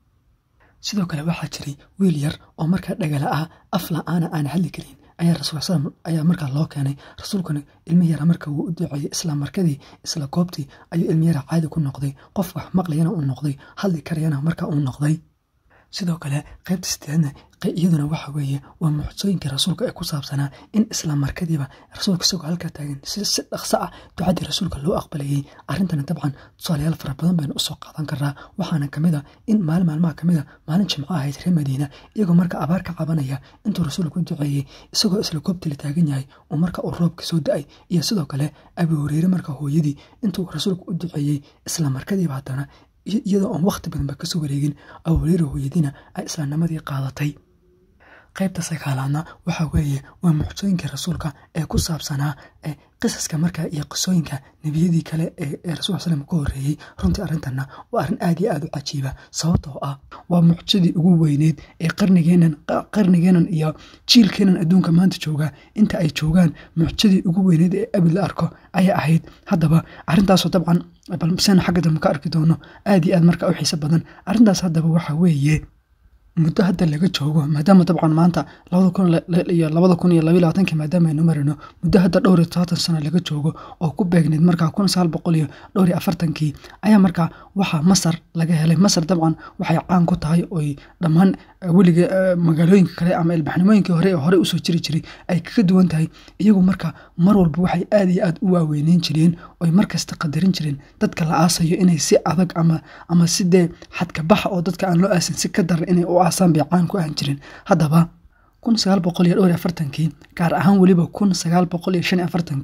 sidoo kale waxa jiray wiil yar oo marka dhagala ah afla aana aan hal karin ayaa rasuulka sallallahu alayhi wasallam marka loo keenay rasuulku ilmihi yar marka uu u duceeyay islaam markadii isla goobtii ayuu ilmihi yar caadi ku noqday qof wax maqlayna uu noqday hadli karayna marka uu noqday sidoo kale qaybta sideedna iyaduna waxa weeye waa mucjisooyinkii rasuulka ay ku saabsanaa in islaam markadiiba rasuulka isagoo halka taagan si dhaqso ah ducadii rasuulka loo aqbalayay arrintan dabcan tusaalayaal fara badan baynu usoo qaadan karnaa waxaana ka mid ah in maalin maalmaha ka mid ah maalin jimco ahayd reer madiina iyagoo marka abaar ka cabanaya intuu rasuulku u duceeyay isagoo isla goobta la taagan yahay oo marka uu roobka soo da'ay iyo sidoo kale Abu Hurayra marka hooyadii intuu rasuulku u duceeyay islaam markadiiba haddana iyada oo waqti badan ba kasoo wareegin Abu Hurayra hooyadiina ay islaamnimadii qaadatay qaybta sagaalaadna waxa weeye waa mucjisooyinkii rasuulka ee ku saabsanaa ee qisaska marka iyo qisooyinka nabiyadii kale ee rasuulka sallallahu alayhi wasallam ka horeeyay runtii arrintanna waa arrin aad iyo aad u cajiiba sababtoo ah waa mucjisadii ugu weyneed ee qarnigeenan qarnigeenan iyo jiilkeenan adduunka maanta jooga inta ay joogaan mucjisadii ugu weyneed ee abil arko ayaa ahayd haddaba arrintaas dabcan bal misaan xagga dalka arki doono aad iyo aad marka u xiiso badan arrintaas haddaba waxa weeye muddo hadda laga joogo maadaama dabcan maanta labada kun iyo labaatan ka maadaama aynu marino muddo hadda dhowr iyo toban sano laga joogo oo ku beegneyd marka kun iyo sagaal boqol iyo dhowr iyo afartan kii ayaa marka waxa Masar laga helay Masar dabcan waxay caan ku tahay oo dhamaan waliga magaalooyinka kale ama ilbaxnimooyinkii hore hore u soo jiri jiray ay ka duwan tahay iyagu marka mar walba waxay aad iyo aad u waaweyneen jireen oo ay markasta qadarin jireen dadka la aasayo inay si adag ama ama sidee xadka baxa oo dadka aan loo aasan si ka dar inay oo aasan biicaan ku aan jireen hadaba kun iyo sagaal boqol iyo dhowr iyo afartan gaar ahaan waliba kun iyo sagaal boqol iyo shan iyo afartan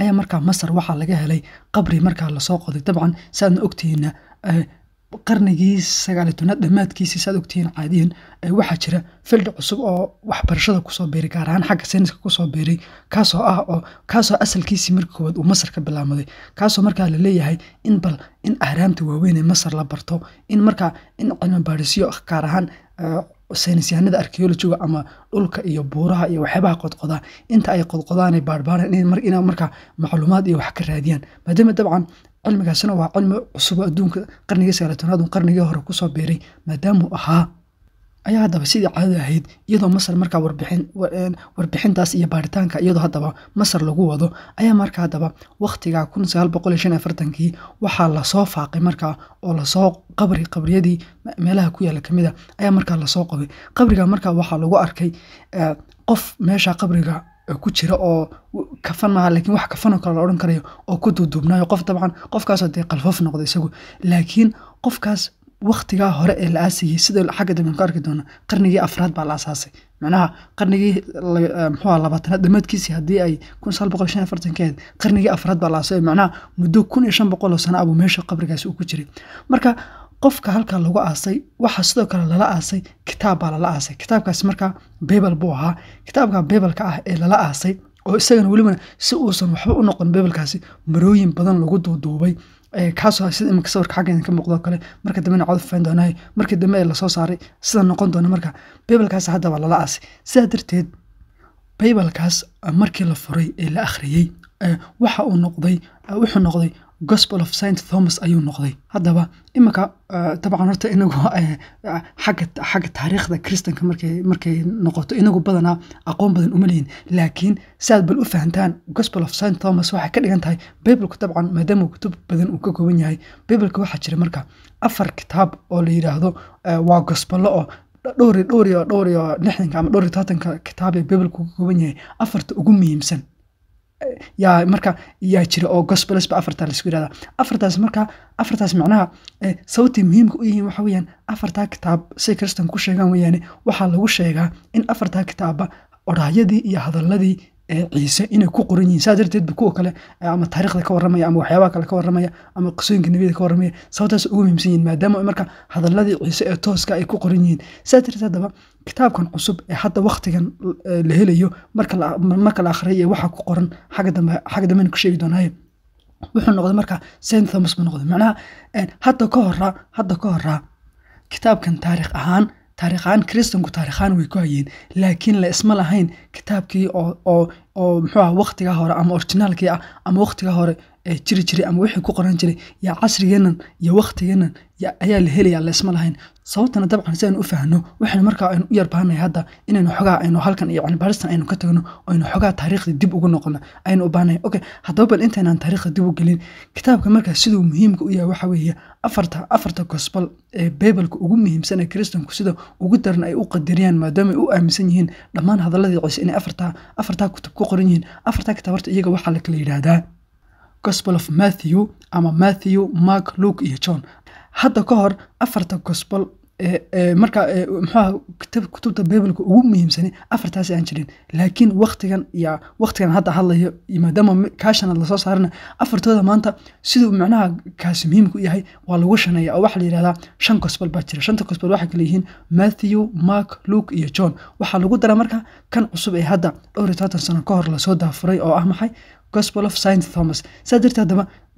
ayaa marka Masar waxa laga helay qabri marka la soo qoday dabcan saadna ogtiina qarnigii sagaal iyo tobnaad dhamaadkiisa saad ogtiin caadiyan waxa jira fil cusub oo waxbarashada ku soo beeray gaar ahaan xagga sayniska ku soo beeray kaas oo ah oo kaas oo asalkiisii markii hore uu Masar ka bilaabmay kaas oo markaa la leeyahay in bal in ahraamta waaweyn ee Masar la barto in marka in cilmi baarisyo gaar ahaan saynisyahanada archaeologiga ama dhulka iyo buuraha iyo waxyaabaha qodqoda inta ay qodqodaan ay baarbaaraan in markaa ina markaa macluumaad iyo wax ka raadiyaan maadaama dabcan cilmigaasna waa cilmi cusub adduunka qarnigii sagaal iyo tobnaad oo qarnigii hore ku soo beeray maadaama ahaa ayaa haddaba sidii caadi ahayd iyadoo Masar markaa warbixin warbixintaas iyo baaritaanka iyadoo haddaba Masar lagu wado ayaa markaa haddaba waqtiga kun iyo sagaal boqol iyo shan iyo afartan waxaa la soo faaqay markaa oo la soo qabri qabriyadii meelaha ku yaala kamid ah ayaa markaa la soo qabay qabriga markaa waxaa lagu arkay qof meesha qabriga ku jira oo kafan ma laakiin wax kafan kale loo oran karayo oo ku duudubnaayo qof dabcan qofkaas oo deeq qalfoof noqday isagu laakiin qofkaas waqtiga hore ee la aasiyay sida xagga dib ka arki doona qarnigii afraad baa la aasasay macnaha qarnigii muxuu labaatan damadkiisii hadii ay kun sagaal boqol shan iyo afartan ka qarnigii afraad baa la aasay macnaha muddo kun iyo shan boqol sano abu meesha qabrigaas uu ku jiray marka qofka halka lagu aasay waxa sidoo kale la aasay kitaab baa la aasay kitaabkaas marka bible buu ahaa kitaabka bibleka ah ee la aasay oo isagana waliba si uusan waxba u noqon biblekaasi marooyin badan lagu duuduubay ee kaasoo sida imka sawirka xaqeena ka muuqdo kale marka dambeena cod faan doonaay marka dambeena la soo saaray sida noqon doona marka biblekaasi hadda waa la aasay sida darteed biblekaas markii la furay ee la akhriyay waxa uu noqday wuxuu noqday Gospel of Saint Thomas ayuu noqday hadaba imaka tabcan horta inagu xaq xaq taariikhda Kristanka markay markay noqoto inagu badana aqoon badan u maleyn laakiin saad bal u fahantaan Gospel of Saint Thomas waxa ka dhigan tahay Bible-ku tabcan maadaama kutub badan uu ka kooban yahay Bible-ku waxa jira marka afar kitaab oo la yiraahdo waa Gospel oo dhowr dhowr dhowr lixdan ama dhowr taatanka kitaab ee Bible-ku ka kooban yahay afarta ugu muhiimsan يا مركا يا شري أو gospel بس بأفرتها السكيرة أفرتها مركا أفرتها معناها صوتي مهم كويه وحويان أفرتها كتاب سيكرستن كوشة جام وياني وحلا وشة جا إن أفرتها كتابة ورعيدي يا هذا الذي عيسى إنه كوقرني سادر تد بكوه كله عم التاريخ ذا كورمية عم وحياة كله كورمية عم القصين النبي ذا كورمية صوتها سقوم مسين ما دام مركا هذا الذي عيسى توس كا كوقرني سادر تد كتاب كان عصب حتى وقت كان لهليو مركل مركل آخرية وحق قرن حاجة ما حاجة منك شيء بدون هاي وحنا نقدر مركل سنت ثمس بنقدر معناها حتى كهرة حتى كهرة كتاب كان تاريخ عن تاريخ عن كريستون كتاريخ عن ويكوين لكن لاسم لهين كتاب كي أو أو أو محو وقت كهرة أم أورجينال كي أم وقت كهرة تري تري أم وحق قرن تري يا عصر ينن يا وقت ينن يا أيا لهلي على اسم لهين صوتنا طبعا زي نقفه إنه وإحنا مركع إنه يربحنا هذا إن إنه حاجة إنه هالكن يعني بارسنا إنه كترنا إنه حاجة تاريخ الدب وقلنا قلنا إنه بحنا أوكي هذا بل أنت عن تاريخ الدب وقلين كتاب كمركع سدو مهم كويا وحويه أفرتها أفرتها كوسبل بيبل كوجم مهم سنة كريستون كسدو وقدرنا أي قدريان ما دام أي مسنين لما هذا الذي قيس إن أفرتها أفرتها كتب كقرنين أفرتها كتبت يجا وحلك ليرادا Gospel of Matthew أما ماثيو مارك لوك يجون حتى كهر أفرت القصبل مركا محا كتب كتب البيبل ومهم سنة أفرتها سانجلين لكن وقت كان يا وقت كان هذا الله ما دام كاشن الله صار صارنا أفرت هذا ما أنت سيدو معناها كاسمهم كوياي والله وشنا يا واحد لهذا شن قصبل باتر شن تقصبل واحد كليهن ماثيو مارك لوك يجون وحلو قدر مركا كان عصب هذا أوريتات سنة كهر لصودا فري أو أهم حي Gospel of Saint Thomas سادرت هذا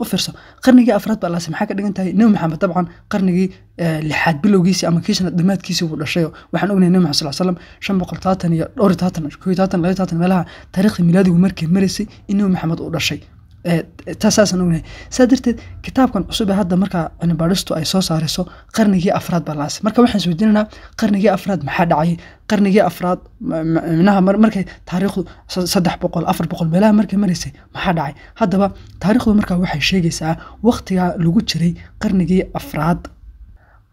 وفرصة قرنية أفراد بقى لازم حاجة دي أنت نوم محمد طبعا قرنية اللي حد بلوجيسي أما كيسنا دمات كيسي ورشيو وحنقولنا نوم محمد صلى الله عليه وسلم شن بقرطاتن يا أورطاتن كويتاتن ليتاتن مالها تاريخ ميلادي ومركب مرسي إنه محمد ورشي تاساسا نقولنا سادرت كتاب كان عصبي هذا مركب أنا بارستو أي صوص عرسو قرنية أفراد بقى لازم مركب واحد سويدنا قرنية أفراد محد عي قرنية أفراد منها مركب تاريخه صدح بقول أفر بقول بلا مركب مرسي محد عي هذا بقى تاريخه مركب واحد شيء جساء وقتها لوجتري قرنية أفراد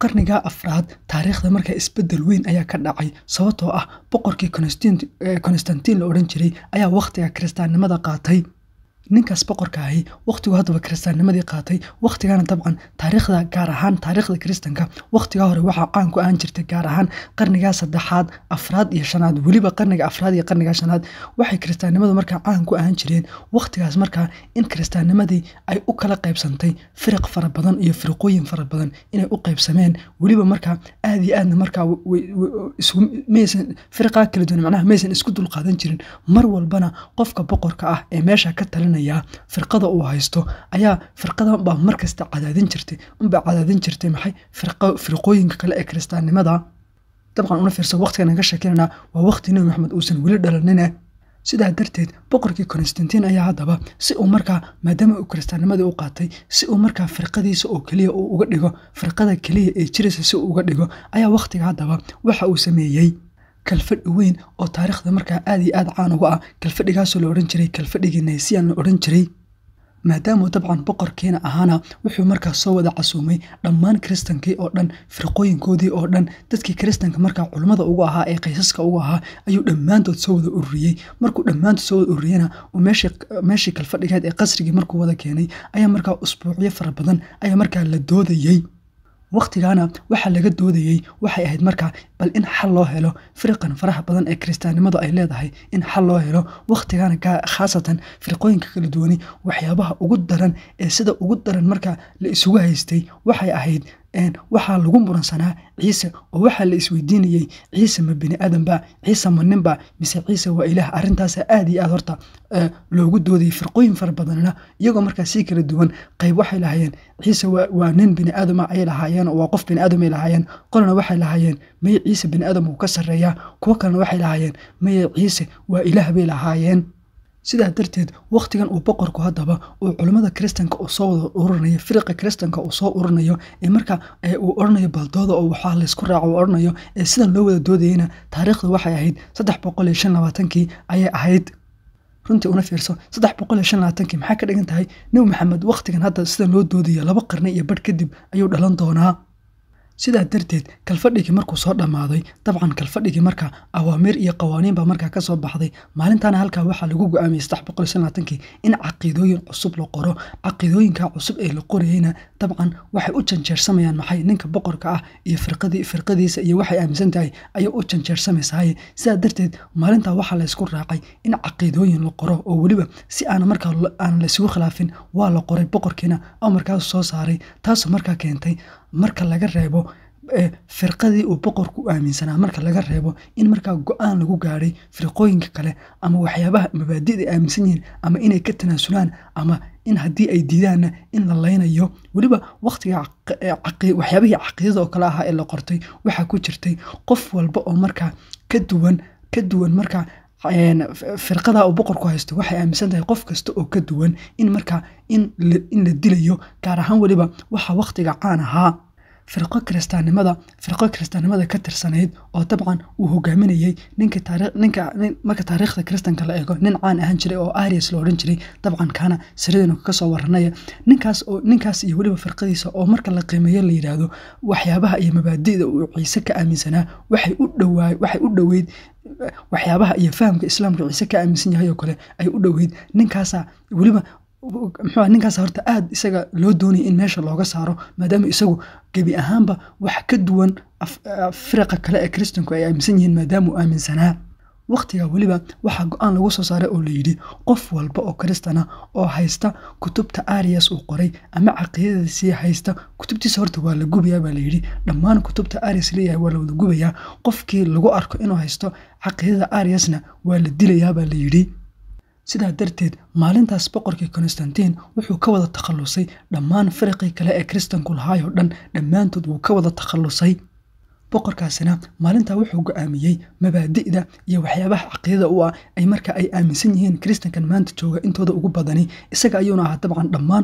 قرنية أفراد تاريخ مركب إسبدل وين أيا كدعي صوته أه بقر كي كونستين كونستانتين الأورنجري أيا وقتها كريستيان ماذا قاتي ninkaas boqorka ahi waqtigu hadaba kristaanimadii qaatay waqtigaana dabcan taariikhda gaar ahaan taariikhda kristanka waqtiga hore waxa qaan ku aan jirtay gaar ahaan qarniga saddexaad afraad iyo shanaad waliba qarniga afraad iyo qarniga shanaad waxay kristaanimadu markaa qaan ku aan jireen waqtigaas markaa in kristaanimadii ay u kala qaybsantay firaq fara badan iyo firqooyin fara badan inay u qaybsameen waliba markaa aad iyo aadna markaa isku meesan firqaa kala duwan macnaha meesan isku dul qaadan jirin mar walbana qofka boqorka ah ee meesha ka talinaya يا فرقة أو هايستو أيا فرقة بمركز تعدادين شرتي أم بعدادين شرتي محي فرقة فرقوين كلا كريستيان لماذا طبعا أنا فرصة وقت كان جش كنا ووقت نبي محمد أوسن ولد لنا سيدا درتيد بقركي كونستانتين أيا هذا سي أمركا ما دام كريستيان لماذا أوقاتي سي أمركا فرقة دي سو كلية أوقديها فرقة كلية تشرس سو أوقديها أيا وقت هذا وح أوسميي كالفرق وين أو تاريخ دمركا آدي آد عانو وقع كالفرق غاسو لورنجري كالفرق نيسيان لورنجري مادامو طبعا بقر كينا أهانا وحو مركا صودا عسومي لمان كريستانكي أوردن فرقوين كودي أوردن تدكي كريستانك مركا علمادا أوغاها أي قيساسكا أوغاها أيو دمانتو تصودا أوريي مركو دمانتو تصودا أوريينا وماشي كالفرق هاد أي قسرقي مركو ودا كيني أيا مركا أسبوعية فربادن أيا مركا لدودا يي وقت لنا وحل لقد دودي وحي أهد مركع بل إن حلو هلو فريقا فرح بدن أي كريستاني مضى أي ليضحي إن حلو هلو وقت لنا خاصة فريقين كالدوني وحيابها وقدرا سدا وقدرا مركع لإسوها يستي وحي أهد أن وحا لغنبرا سنة عيسى ووحا لإسوي ديني عيسى من بني آدم با عيسى من نبا مثل عيسى وإله أرنتاسا آدي آذرتا أه لو قد دودي فرقوين فربضاننا يغو مركا سيكر الدوان قيب وحي لهايان عيسى وانين بني آدم أي لهايان ووقف بني آدم أي لهايان قلنا وحي لهايان مي عيسى بني آدم وكسر ريا كوكرنا وحي لهايان مي عيسى وإله بي لهايان سيدا درتيد وقتيغان او بقركو هادبا او علمادا كريستانكا او سو اورنايو فريقا كريستانكا او سو اورنايو اي marka او اورنايو baldooda oo waxa la isku raaco oornayo ee sida loo wada doodayna taariikhdu waxay ahayd three hundred fifty-five ayay ahayd runtii una fiirso three hundred fifty-five maxay ka dhigan tahay Nabi Muxammad waqtigan hadda sida loo doodayo laba qarni iyo badh kadib ayuu dhalan doonaa سيدا درتيد كالفردي مركو صودا ماضي طبعا كالفردي مركا اوامر يا قوانين بمركا كسو بحضي مالنتانا هالكا وحا لوجو امي يستحبق لسناتنكي ان عقيدوين عصب لقرو عقيدوين كا عصب اي لقرينا طبعا وحي اوتشنجر سميان محي نينكا بقركا اه يا فرقدي فرقديس يا وحي امسنتاي اي اوتشنجر سميس هاي سيدا درتيد مالنتا وحا لا اسكو راقي ان عقيدوين لقرو او وليبا سي انا مركا ان لا سو خلافين وا لقري بقركينا او مركا سو ساري تاسو مركا كينتاي marka laga reebo firqadii uu boqorku aaminsanaa marka laga reebo in marka go'aan lagu gaaray firqooyinka kale ama waxyaabaha mabaadi'da ay aaminsan yihiin ama inay ka tanaasulaan ama in hadii ay diidaan in la leynayo waliba waqtiga waxyaabaha caqiidada oo kala ahaa ee la qortay waxa ku jirtay qof walba oo marka ka duwan ka duwan marka فرقة أو بقر كويس وحي أمسنتها قف كستو أو كدوان إن مركع إن ل إن الدليو كارهان ولبا وحا وقت جعانها فرقة كريستاني ماذا فرقة كريستاني ماذا كتر سنيد أو طبعا وهو جامني نينك تاريخ نينك ما كتاريخ كريستان كلايكو نين عن هنشري أو أريس لورنشري طبعا كان سردنا كصور نيا نينكاس أو نينكاس يولبا فرقة ديسا أو مركع القيمية اللي يرادو وحيابها أي مبادئ وعيسك أمسنها وحي أدوى وحي أدويد waxyaabaha iyo fahamka islaamka ciise ka aaminsan yahay oo kale ay u dhawid ninkaas waliba maxaa ninkaas horta aad isaga loo doonay in meesha looga saaro maadaama isagu gabi ahaanba wax ka duwan firqa kale ee kristanku ay aaminsan yihiin maadaama uu aaminsanaa waqtiga waliba waxa go'aan lagu soo saaray oo la yiri qof walba oo kristana oo haysta kutubta Arius oo qoray ama caqiidadiisa haysta kutubtiisa horta waa la gubiyaa baa la yiri dhammaan kutubta Arius leeyahay waa la gubiyaa qofkii lagu arko inuu haysto caqiidada Ariusna waa la dilayaa baa la yiri sida darteed maalintaas boqorkii Constantine wuxuu ka wada takhallusay dhammaan firqii kale ee kristanku lahaayoo dhan dhammaantood wuu ka wada takhallusay boqorkaasina maalinta wuxuu go'aamiyay mabaadi'da iyo waxyaabaha caqiidada u ah ay marka ay aaminsan yihiin kristankan maanta jooga intooda ugu badani isaga ayuuna ahaa dabcan dhammaan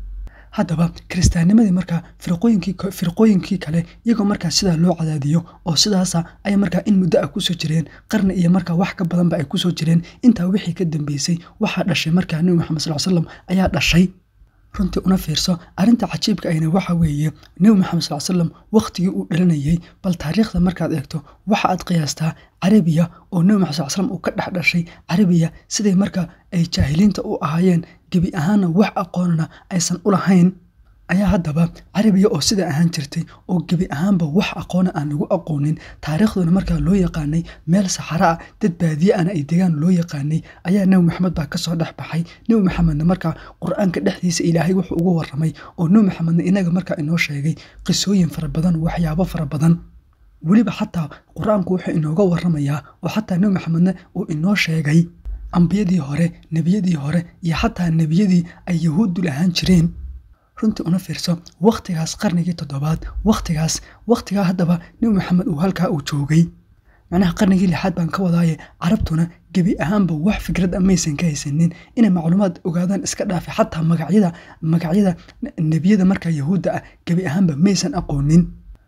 haddaba kristaanimadii marka firqooyinkii firqooyinkii kale iyaga marka sida loo cadaadiyo oo sidaas ay marka in muddo ay ku soo jireen qarni iyo marka wax ka badan ba ay ku soo jireen inta wixii ka dambeysay waxa dhashay marka Nabi Muxammad sallallahu alayhi wasallam ayaa dhashay runti una fiirso arinta cajiibka ayna waxa weeye Nabi Muxammad sallallahu alayhi wasallam waqtigii uu dhalanayay bal taariikhda marka aad eegto waxa aad qiyaastaa Arabiya oo Nabi Muxammad sallallahu alayhi wasallam uu ka dhex dhashay Arabiya sidii marka ay jaahiliinta u ahaayeen gabi ahaana wax aqoonana aysan u lahayn ayaa haddaba Arabiya oo sida ahaan jirtay oo gabi ahaanba wax aqoona aan lagu aqoonin taariikhduna marka loo yaqaanay meel saxara dad baadiye aan ay deegaan loo yaqaanay ayaa Nabi Muxammad baa ka soo dhex baxay Nabi Muxammad marka Qur'aanka dhexdiisa Ilaahay wuxuu ugu warramay oo Nabi Muxammad inaga marka inoo sheegay qisooyin fara badan waxyaabo fara badan weliba hatta Quraanku wuxuu inooga warramayaa oo hatta Nabi Muxammad uu inoo sheegay ambiyadii hore nabiyadii hore iyo hatta nabiyadii ay yahuudu lahaan jireen runtii una fiirso waqtigaas qarnigii toddobaad waqtigaas waqtiga haddaba Nabi Muxammad uu halka uu joogay macnaha qarnigii lixaad baan ka wadaayay Carabtuna gebi ahaanba wax fikrad ameysan ka haysanin inay macluumaad ogaadaan iska dhaafay hatta magacyada magacyada nabiyada marka yahuuda ah gebi ahaanba meysan aqoonin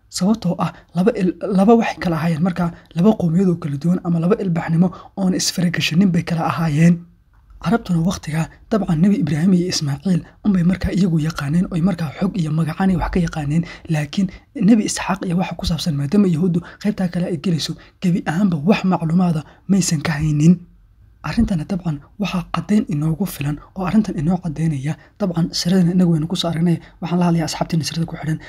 sababtoo ah laba laba wax kala ahaayeen marka laba qoomiyad oo kala duwan ama laba ilbaxnimo oo aan isfaragashanin bay kala ahaayeen Carabtuna waqtiga dabcan Nabi Ibrahim iyo Ismaaciil umbay marka iyagu yaqaaneen oo marka xog iyo magacaan wax ka yaqaaneen laakiin Nabi Isxaaq iyo waxa ku saabsan maadaama Yahuudu qaybta kale ay gelayso gebi ahaanba wax macluumaada maysan ka haynin arrintan dabcan waxa qadeyn inoogu filan oo arrintan inoo qadeynaya dabcan sirada inagu weyn ku saarinay waxaan la hadlayaa asxaabtina sirada ku xidhan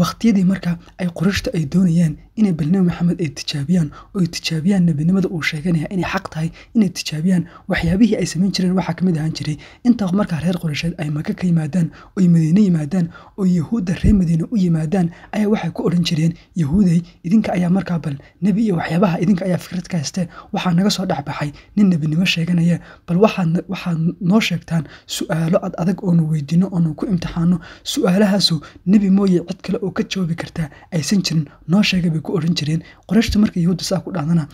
waqtiyadii marka ay Qurayshta ay doonayeen inay Nabi Muxammad ay tijaabiyaan oo ay tijaabiyaan nabinimada uu sheeganaya inay xaq tahay inay tijaabiyaan waxyaabihii ay sameyn jireen waxa kamid ahaan jiray inta marka reer Quraysheed ay Maka ka yimaadaan oo ay Madiina yimaadaan oo Yahuudda reer Madiina u yimaadaan ayaa waxay ku oran jireen Yahuuday idinka ayaa marka bal nabi iyo waxyaabaha idinka ayaa fikrid ka haysteen waxa naga soo dhax baxay nin nabinimo sheeganaya bal waxa waxa noo sheegtaan su'aalo ad adag oo nu weydiino oo nu ku imtixaano su'aalahaas nabi iyo cid kale oo ka joobi karta ay san jirin noo sheegay bay ku oran jireen qorashta markay yahuudda saa ku dhaadana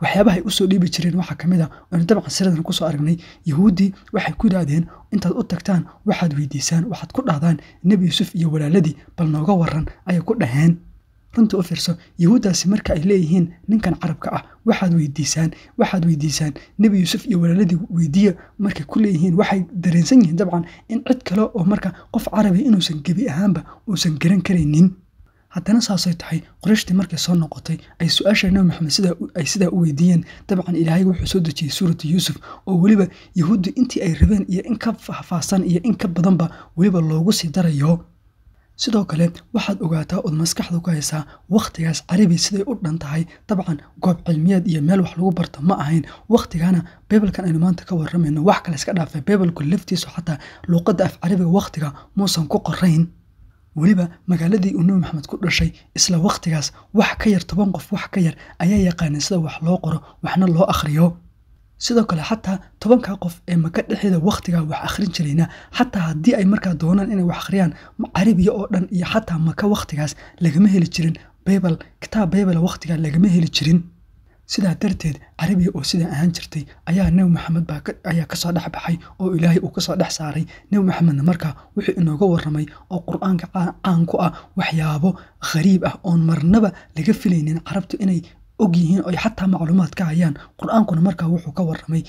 waxyaabaha ay u soo dhiibi jireen waxa kamid ah oo dabcan siradan ku soo aragnay yahuudi waxay ku raadeen intaad u tagtaan waxaad weydiisaan waxaad ku dhaadaan nabi Yuusuf iyo walaaladii bal nooga waran ay ku dhaheen runtii oo fiirso yahuudaasi marka ay leeyihiin ninkan carabka ah waxaad weydiisaan waxaad weydiisaan nabi Yuusuf iyo walaaladii weydiiya marka ku leeyihiin waxay dareensan yihiin dabcan in cid kale oo marka qof carabi inuu san gebi ahaanba uu san garan kareynin haddana saasay tahay qorashti markay soo noqotay ay su'aasha Nabi Muxammad sida ay sida u weydiiyeen dabcan Ilaahay wuxuu soo dejiyay suuratu Yuusuf oo waliba yahuudu intii ay rabeen iyo in ka faahfaahsan iyo in ka badanba waliba loogu sii darayo sidoo kale waxaad ogaataa oo maskaxdu ka haysaa waqtigaas carabi siday u dhan tahay dabcan goob cilmiyeed iyo meel wax lagu barto ma ahayn waqtigaana bibalkan aynu maanta ka warramayno wax kale iska dhaafay bibalku laftiisu xataa luqadda af carabiga waqtiga muusan ku qorayn waliba magaaladii uu Nabi Muxammad ku dhashay isla waqtigaas wax ka yar toban qof wax ka yar ayaa yaqaanay sida wax loo qoro waxna loo akhriyo sidoo kale hatta tobanka qof ee Maka dhexeeda waqtiga wax akhrin jirayna hatta hadii ay marka doonaan inay wax akhriyaan carabiga oo dhan iyo hatta Maka waqtigaas lagama heli jirin bible kitaab bible waqtiga lagama heli jirin sida darteed carabiga oo sida ahaan jirtay ayaa Nabi Muxammad baa ayaa ka soo dhax baxay oo Ilaahay uu ka soo dhax saaray Nabi Muxammad marka wuxuu inooga warramay oo Quraanka aan ku ah waxyaabo gariib ah oo marnaba laga filaynin carabtu inay ogyihiin oo hatta macluumaad ka hayaan Quraankuna marka wuxuu ka warramay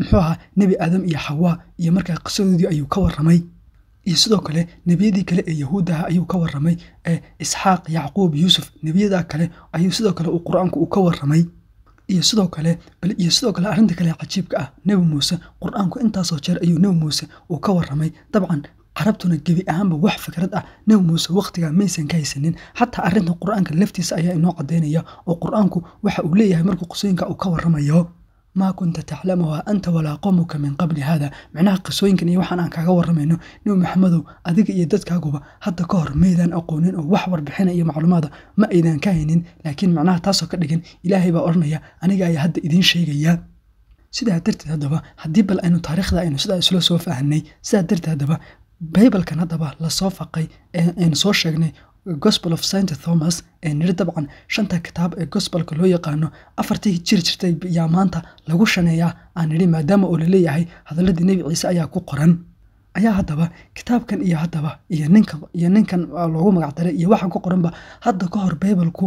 muxuha Nabi Aadam iyo Hawa iyo marka qisadoodii ayuu ka warramay iyo sidoo kale nabiyadii kale ee Yahuuda ayuu ka warramay ee Isxaaq Yaqub Yusuf nabiyada kale ayuu sidoo kale uu Quraanku uu ka warramay iyo sidoo kale bal iyo sidoo kale arrinta kale cajiibka ah Nabi Muuse Quraanku intaas oo jeer ayuu Nabi Muuse uu ka warramay dabcan Carabtuna gebi ahaanba wax fikrad ah Nabi Muuse waqtiga maysan ka haysanin hatta arrinta Quraanka laftiisa ayaa inoo qadeynaya oo Quraanku waxa uu leeyahay markuu qisooyinka uu ka warramayo ma kunta ta'lamuha anta wala qawmuka min qabli hada macnaha qisooyinkan iyo waxaan aan kaaga warramayno Nabi Muxammadow adiga iyo dadkaaguba hadda ka hor meedaan aqoonin oo wax warbixin iyo macluumaad ma aydan ka haynin laakiin macnaha taas oo ka dhigan Ilaahay baa oranaya aniga ayaa hadda idin sheegaya sidaa darteed hadaba hadii bal aynu taariikhda aynu sidaa isla soo faahnay sidaa darteed hadaba Bibalkan haddaba la soo faqay ee soo sheegnay Gospel of Saint Thomas ee nir dabcan shanta kitaab ee Gospelka loo yaqaano afartii jir jirtay yaa maanta lagu shaneeyaa aan niri maadaama uu leeyahay hadalladii Nabi Ciise ayaa ku qoran ayaa haddaba kitaabkan iyo haddaba iyo ninkan iyo ninkan loogu magac daray iyo waxa ku qoranba hadda ka hor Bibalku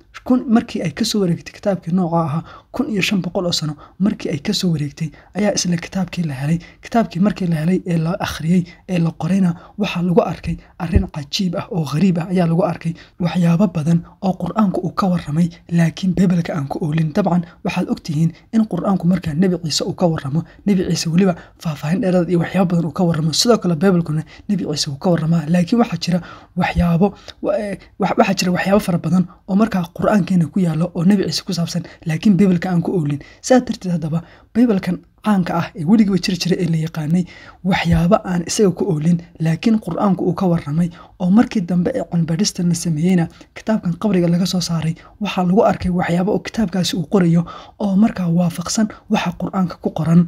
كون مركي أي كسو ورقتي كتابك نوعها كون يشم بقول أصلا مركي أي كسو ورقتي أي أسئلة كتابك اللي علي كتابك مركي اللي علي إلا أخري إلا قرينا وحال وأركي أرين عجيبة أو غريبة أي لو أركي وحيا ببدن أو قرآنك أو كورمي لكن بيبلك أنك أولين طبعا وحال أكتين إن قرآنك مركي النبي عيسى أو كورمه نبي عيسى ولبا ففهن إرادي وحيا بدن أو كورمه صدق الله بيبلكنا نبي عيسى أو كورمه لكن واحد شرا وحيا ب واحد شرا وحيا بفربدن أو مركي قرآن كان كوياله أو نبي عيسى كوسابسن لكن بيبل كان كأولين ساترت هذا با بيبل كان عنك آه يقولي ويشرشر اللي يقاني وحيابا عن سو كأولين لكن قرآن كأوكور رمي أو مركز دم بقى عن بريستن السميينا كتاب كان قبري قال لك صاري وحال وأركي وحيابا وكتاب كاس وقريه أو مركز وافقسن وحق قرآن كقرن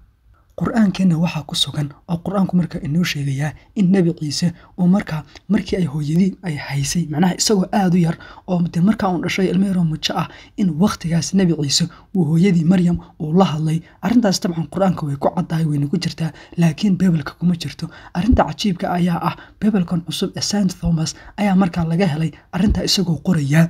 قرآن كنا وحى كسوكن أو قرآن كمركا إنه شيء إن نبي عيسى ومركا مركي أي هو يدي أي حيسي معناه سوى آذير أو متى مركا عن رشاي الميرا متشاع إن وقت جاس نبي عيسى وهو يدي مريم والله الله أرنت استبعن قرآن كوي كعطاي وين كجرته لكن بابل كم جرته أرنت عجيب كأياه بابل كان أصب سانت ثوماس أي مركا على جهلي أرنت سوى قرية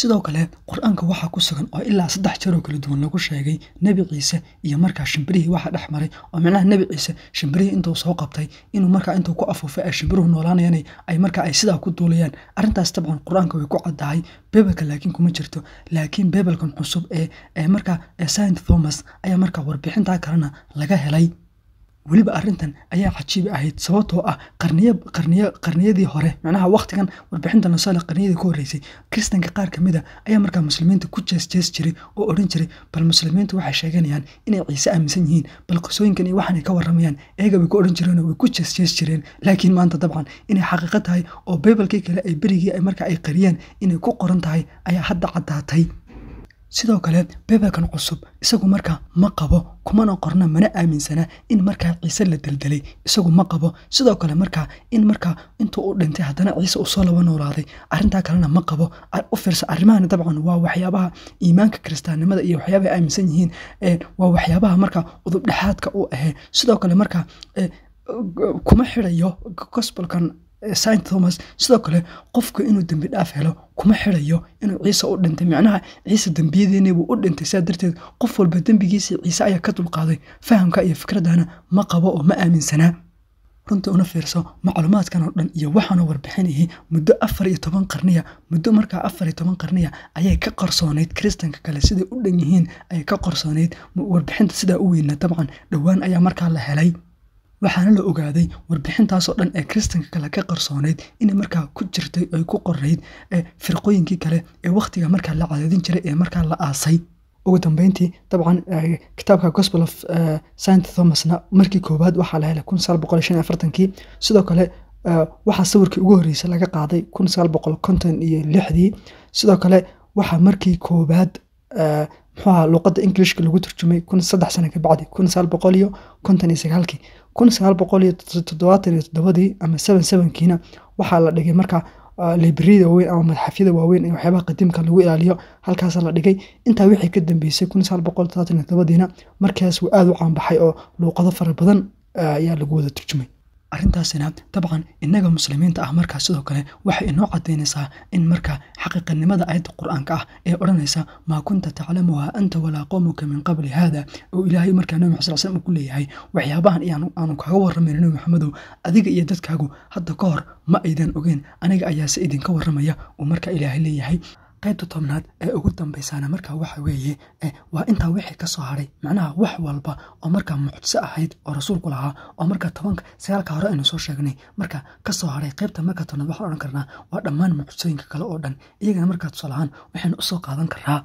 sidoo kale quraanka waxa ku sugan oo ilaa saddex jeer oo kala duwan lagu sheegay nabi ciise iyo marka shimbirihi waxa dhaxmaray oo macnaheedu nabi ciise shimbirihi intuu soo qabtay inuu marka intuu ku afuufay ay shimbiruhu noolaanayeen ay marka ay sidaa ku duulayaan arintaas tabcan quraanka way ku cadahay bibelka laakiin kuma jirto laakiin bibelkan cusub ee ee marka Saint Thomas ayaa marka warbixinta karana laga helay waliba arintan ayaa xajiib ahayd sababtoo ah qarniye qarniye qarniyadii hore macnaha waqtigan warbixinta nasala qarniyadii ku horeysay kristanka qaar kamid ah ayaa markaa muslimiinta ku jees-jees jiray oo oran jiray bal muslimiintu waxay sheeganayaan inay ciise aaminsan yihiin bal qisooyinkan ay waxaan ka waramayaan ayaga way ku oran jireen oo way ku jees-jees jireen laakiin maanta dabcan inay xaqiiqo tahay oo biblkii kale ay berigii ay markaa ay qariyeen inay ku qoran tahay ayaa hadda cadaatay sidoo kale biblkan cusub isagu markaa ma qabo kumana qorna mana aaminsana in markaa ciise la daldalay isagu ma qabo sidoo kale markaa in markaa inta uu dhintay hadana ciise uu soo laba noolaaday arinta kalena ma qabo u fiirso arrimahan dabcan waa waxyaabaha iimaanka kristaanimada iyo waxyaabaha aaminsan yihiin ee waa waxyaabaha markaa udub dhaxaadka uu ahay sidoo kale markaa kuma xirayo gospelkan Saint Thomas sidoo kale qofku inuu dambi dhaaf helo kuma xirayo inuu ciise u dhintay macnaha ciise dambiyeedeenay uu u dhintay sidaa darteed qof walba dambigiisa ciise ayaa ka dulqaaday fahamka iyo fikradana ma qabo oo ma aaminsana runta una fiirso macluumaadkan oo dhan iyo waxaan warbixinayay muddo afar iyo toban qarniya muddo markaa afar iyo toban qarniya ayay ka qarsooneyd kristanka kale sidii u dhan yihiin ay ka qarsooneyd warbixinta sida u weynaa dabcan dhawaan ayaa markaa la helay waxana la ogaaday warbixintaas oo dhan ee kristanka kale ka qarsooneyd in markaa ku jirtay ay ku qoreyd ee firqooyinkii kale ee waqtiga markaa la cadaadin jiray ee markaa la aasay ugu dambeyntii dabcan kitaabka Gospel of Saint Thomasna markii koobaad waxa la helay kun sagaal boqol shan iyo afartankii sidoo kale waxa sawirkii ugu horeeyay laga qaaday kun sagaal boqol konton iyo lixdii sidoo kale waxa markii koobaad maxaa luqadda Englishka lagu turjumay kun saddex sano ka bacdi kun sagaal boqol konton iyo sagaalkii kun sagaal boqol toddobaatan iyo toddoba ama sagaal boqol sagashan kiina waxa la dhigay marka library weyn ama madxafyada waaweyn ee waxyaabaha qadiimka lagu ilaaliyo halkaas la dhigay inta wixii ka dambeysay kun sagaal boqol toddobaatan iyo toddoba markaas uu aad u caan baxay oo luqado fara badan ayaa lagu wada turjumay arintaasina dabcan inaga muslimiinta ah markaa sidoo kale waxa inoo cadeynaysaa in markaa xaqiiqnimada ayada quraanka ah ee oranaysa ma kunta ta'lamuha anta wala qawmuka min qabli hada oo ilaahay markaa nabi Muxammad sallallahu alayhi wasallam ku leeyahay waxyaabahan aanu aanu kaaga warramayno nabi Muxammad adiga iyo dadkaagu hadda ka hor ma aydan ogeen aniga ayaa si idin ka warramaya oo markaa ilaahay leeyahay qaybta tobnaad ee ugu dambeysana markaa waxa weeye waa inta wixii ka soo haray macnaha wax walba oo markaa mucjiso ahayd oo rasuulku lahaa oo markaa tobanka sagaalka hore aynu soo sheegnay markaa ka soo haray qaybta markaa tobnaad waxa oran karnaa waa dhammaan mucjisooyinka kale oo dhan iyagana markaa tusaalahan waxaan u soo qaadan karnaa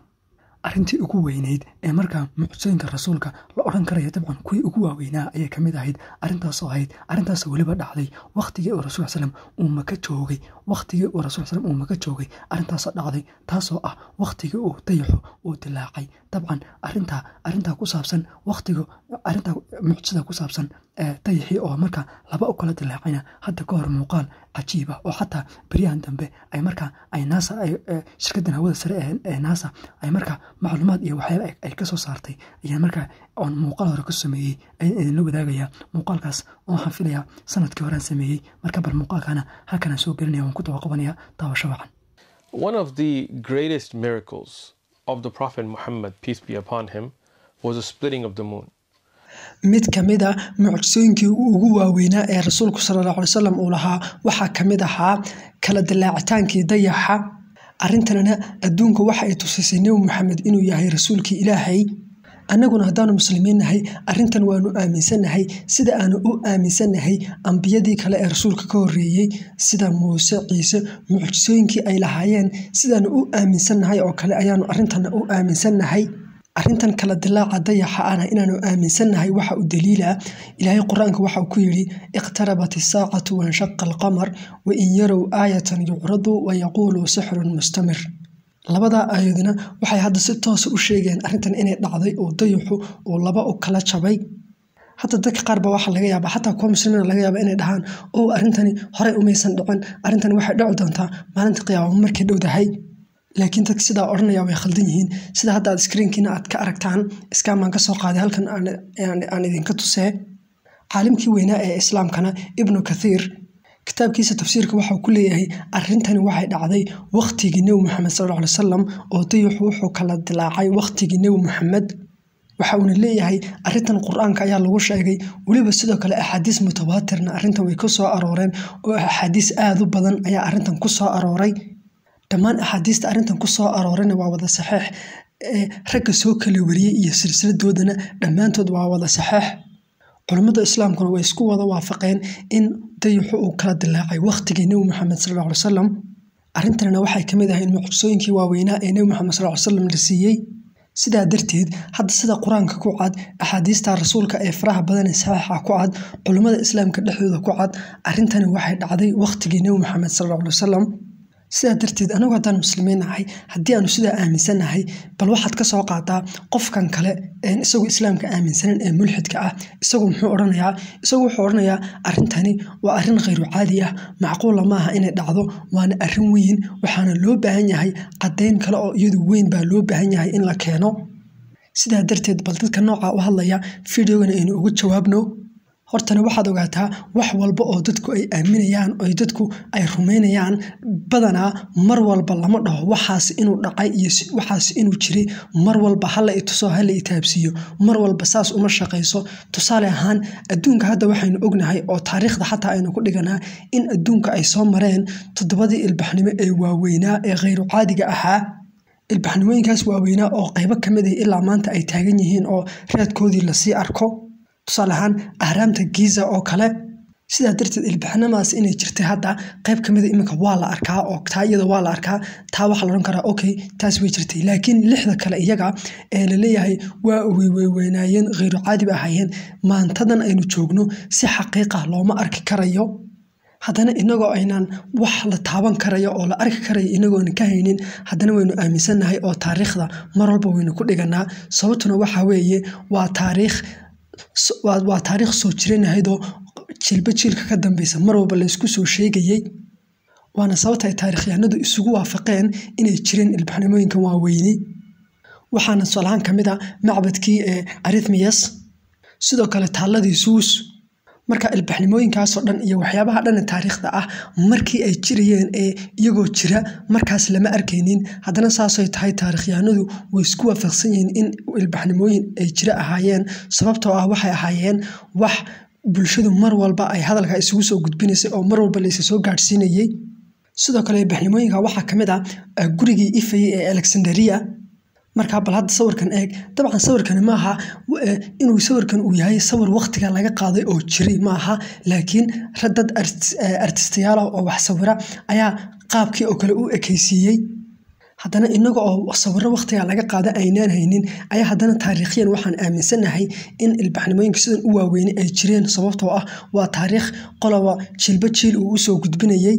arintii ugu weynayd ee marka mucjisooyinka rasuulka la oran karay tabcan kuwi ugu waaweynaa ayaa kamid ahayd arintaas oo ahayd arintaas waliba dhacday waqtigii uu rasuulka sallam uu maka joogay waqtigii uu rasuulka sallam uu maka joogay arintaas dhacday taas oo ah waqtigii uu tayaxo uu dilaacay tabcan arinta arinta ku saabsan waqtiga arinta mucjisada ku saabsan ee tayaxi oo marka laba u kala dilaacayna hadda ka hor muuqaal cajiib ah oo hatta bariyan dambe ay marka ay NASA ay shirkadda hawada sare ee NASA ay marka معلومات إيه وحياة الكسر صارتي يعني مركا عن مقال هرقس سميه اللي بدأ مقال كاس أو حفلية سنة كوران سميه مركب بالمقال كنا هكذا سوق لنا ونكتب وقبلنا طاو شبعا. One of the greatest miracles of the Prophet Muhammad peace be upon him was the splitting of the moon. mid kamida mucjisooyinkii ugu waaweynaa ee rasuulku sallallahu alayhi wasallam uu lahaa waxa kamid ahaa kala dilaacitaankii dayaxa arintan adduunka waxa ay tusisay Nabi Muhammad inuu yahay rasuulkii Ilaahay anaguna haddaanu muslimiinahay arintan waanu aaminsanahay sida aan u aaminsanahay ambiyadii kale ee rasuulka ka horeeyay sida Muuse Ciise mucjisooyinkii ay lahaayeen sidaan u aaminsanahay oo kale ayaanu arintan u aaminsanahay arintan kala dilaaca dayaxa ana inaanu aaminsanahay waxa u daliila Ilaahay Quraanka waxa uu ku yiri iqtarabati saacatu wa shaqqa al-qamar wa in yaraw ayatan yu'radu wa yaqulu sihrun mustamir labada aayadna waxay hadda si toos u sheegeen arintan inay dhacday oo dayaxu oo laba u kala jabay hatta dadka qaar ba waxa laga yaabaa hatta kuwa muslimiin laga yaabaa inay dhahaan oo arintani hore u meesan dhacin arintan waxay dhac doontaa maalinta qiyaamaha markay dhowdahay لكن تكسيدا أرنا يا ويخلدينهن سيدا هذا السكرين كنا أتكأركتان إسكام عن قصة قاعدة هل كان أنا يعني أنا ذين كتوسه عالم كي ويناء إسلام كنا ابن كثير كتاب كيس تفسير كواحد وكل يهي أرنتني واحد عذي وقت جنوا محمد صلى الله عليه وسلم أطيح وحو كلا دلعي وقت جنوا محمد وحاول اللي يهي أرنتن القرآن كيا لوش يجي ولي بس ده كلا أحاديث متواترنا أرنتن ويكسر أرورين وأحاديث آذو بدن أيا أرنتن كسر أروري تمان أحاديث أرنتن كسر أرورنا وعوض صحيح ركزوا كل ورية سلسلة دودنا لما تود وعوض صحيح علماء الإسلام كانوا يسكوا ووافقين إن تيحقوا كرد الله وقت جنوا محمد صلى الله عليه وسلم أرنتنا واحد كم ذا المعصومين ووينا إنه محمد صلى الله عليه وسلم للسيء سدا درتيد حد سدا قرآن كقعد أحاديث الرسول كإفراه بدن صحيح كقعد علماء الإسلام كدحوا كقعد أرنتنا واحد عدي وقت جنوا محمد صلى الله عليه وسلم sida darteed anagu hadaan muslimiin ahay hadii aanu sida aaminsanahay bal waxaad ka soo qaataa qofkan kale ee isagu islaamka aaminsan ee mulhidka ah isagu muxuu oranayaa isagu wuxuu oranayaa arintani waa arin khayru caadi ah macquul ma aha inay dhacdo waana arin weyn waxaana loo baahan yahay qadeyn kale oo iyadu weyn baa loo baahan yahay in la keeno sida darteed bal dadka nooca u hadlaya fiidiyogan inuu ugu jawaabno hortana waxaad ogaataa wax walba oo dadku ay aaminayaan oo dadku ay rumeynayaan badanaa mar walba lama dhaho waxaas inuu dhacay iyo waxaas inuu jiray mar walba hal ay tuso hal ay taabsiyo mar walba saas uma shaqeyso tusaale ahaan adduunka hadda waxaynu ognahay oo taariikhda hatta aynu ku dhiganaa in adduunka ay soo mareen toddobadii ilbaxnimo ee waaweynaa ee ghayru caadiga ahaa ilbaxnimooyinkaas waaweynaa oo qaybo kamid ah ilaa maanta ay taagan yihiin oo raadkoodii la sii arko tusaalahan ahraamta Giza oo kale sida darteed ilbaxnamaas inay jirtay hadda qayb kamid ah iminka waa la arkaa oo taayada waa la arkaa taa waxa la oran karaa okay taas way jirtay laakiin lixda kale iyaga ee la leeyahay waa way weynaayeen ghayru caadi ba ahaayeen maantadan aynu joogno si xaqiiqa looma arki karayo haddana inagoo aynaan wax la taaban karayo oo la arki karayo inagoo aan ka haynin haddana waynu aaminsanahay oo taariikhda mar walba waynu ku dhiganaa sababtuna waxa weeye waa taariikh waa taariikh soo jireenaydo jilba jilka ka dambaysa mar walba la isku soo sheegayay waana sababta ay taariikhyahanadu isugu waafaqeen inay jireen ilbaxnimooyinkan waaweyn waxaana salahan kamid ah macbadkii ee Arithmias sidoo kale taaladii Suus marka ilbaxnimooyinkaas oo dhan iyo waxyaabaha dhan taariikhda ah markii ay jireen ee iyagoo jira markaas lama arkaynin haddana saas ay tahay taariikhyahanadu way isku waafaqsan yihiin in ilbaxnimooyin ay jira ahaayeen sababtoo ah waxay ahaayeen wax bulshadu mar walba ay hadalka isugu soo gudbinaysay oo mar walba la is soo gaarsiinayay sidoo kale ilbaxnimooyinka waxa kamid ah gurigii Ifayay ee Alexandria marka bal hadda sawirkan eeg dabcan sawirkan ma aha inuu sawirkan uu yahay sawir waqtiga laga qaaday oo jiray ma aha laakiin radad artistiyaal oo wax sawira ayaa qaabkii oo kale u ekeysiyay haddana innaga oo sawirro waqtiga laga qaada aynaan haynin ayaa haddana taariikhyan waxaan aaminsanahay in ilbaxnimooyinka sidan u waaweyn ay jireen sababtoo ah waa taariikh qolowa jilba jiil uu u soo gudbinayay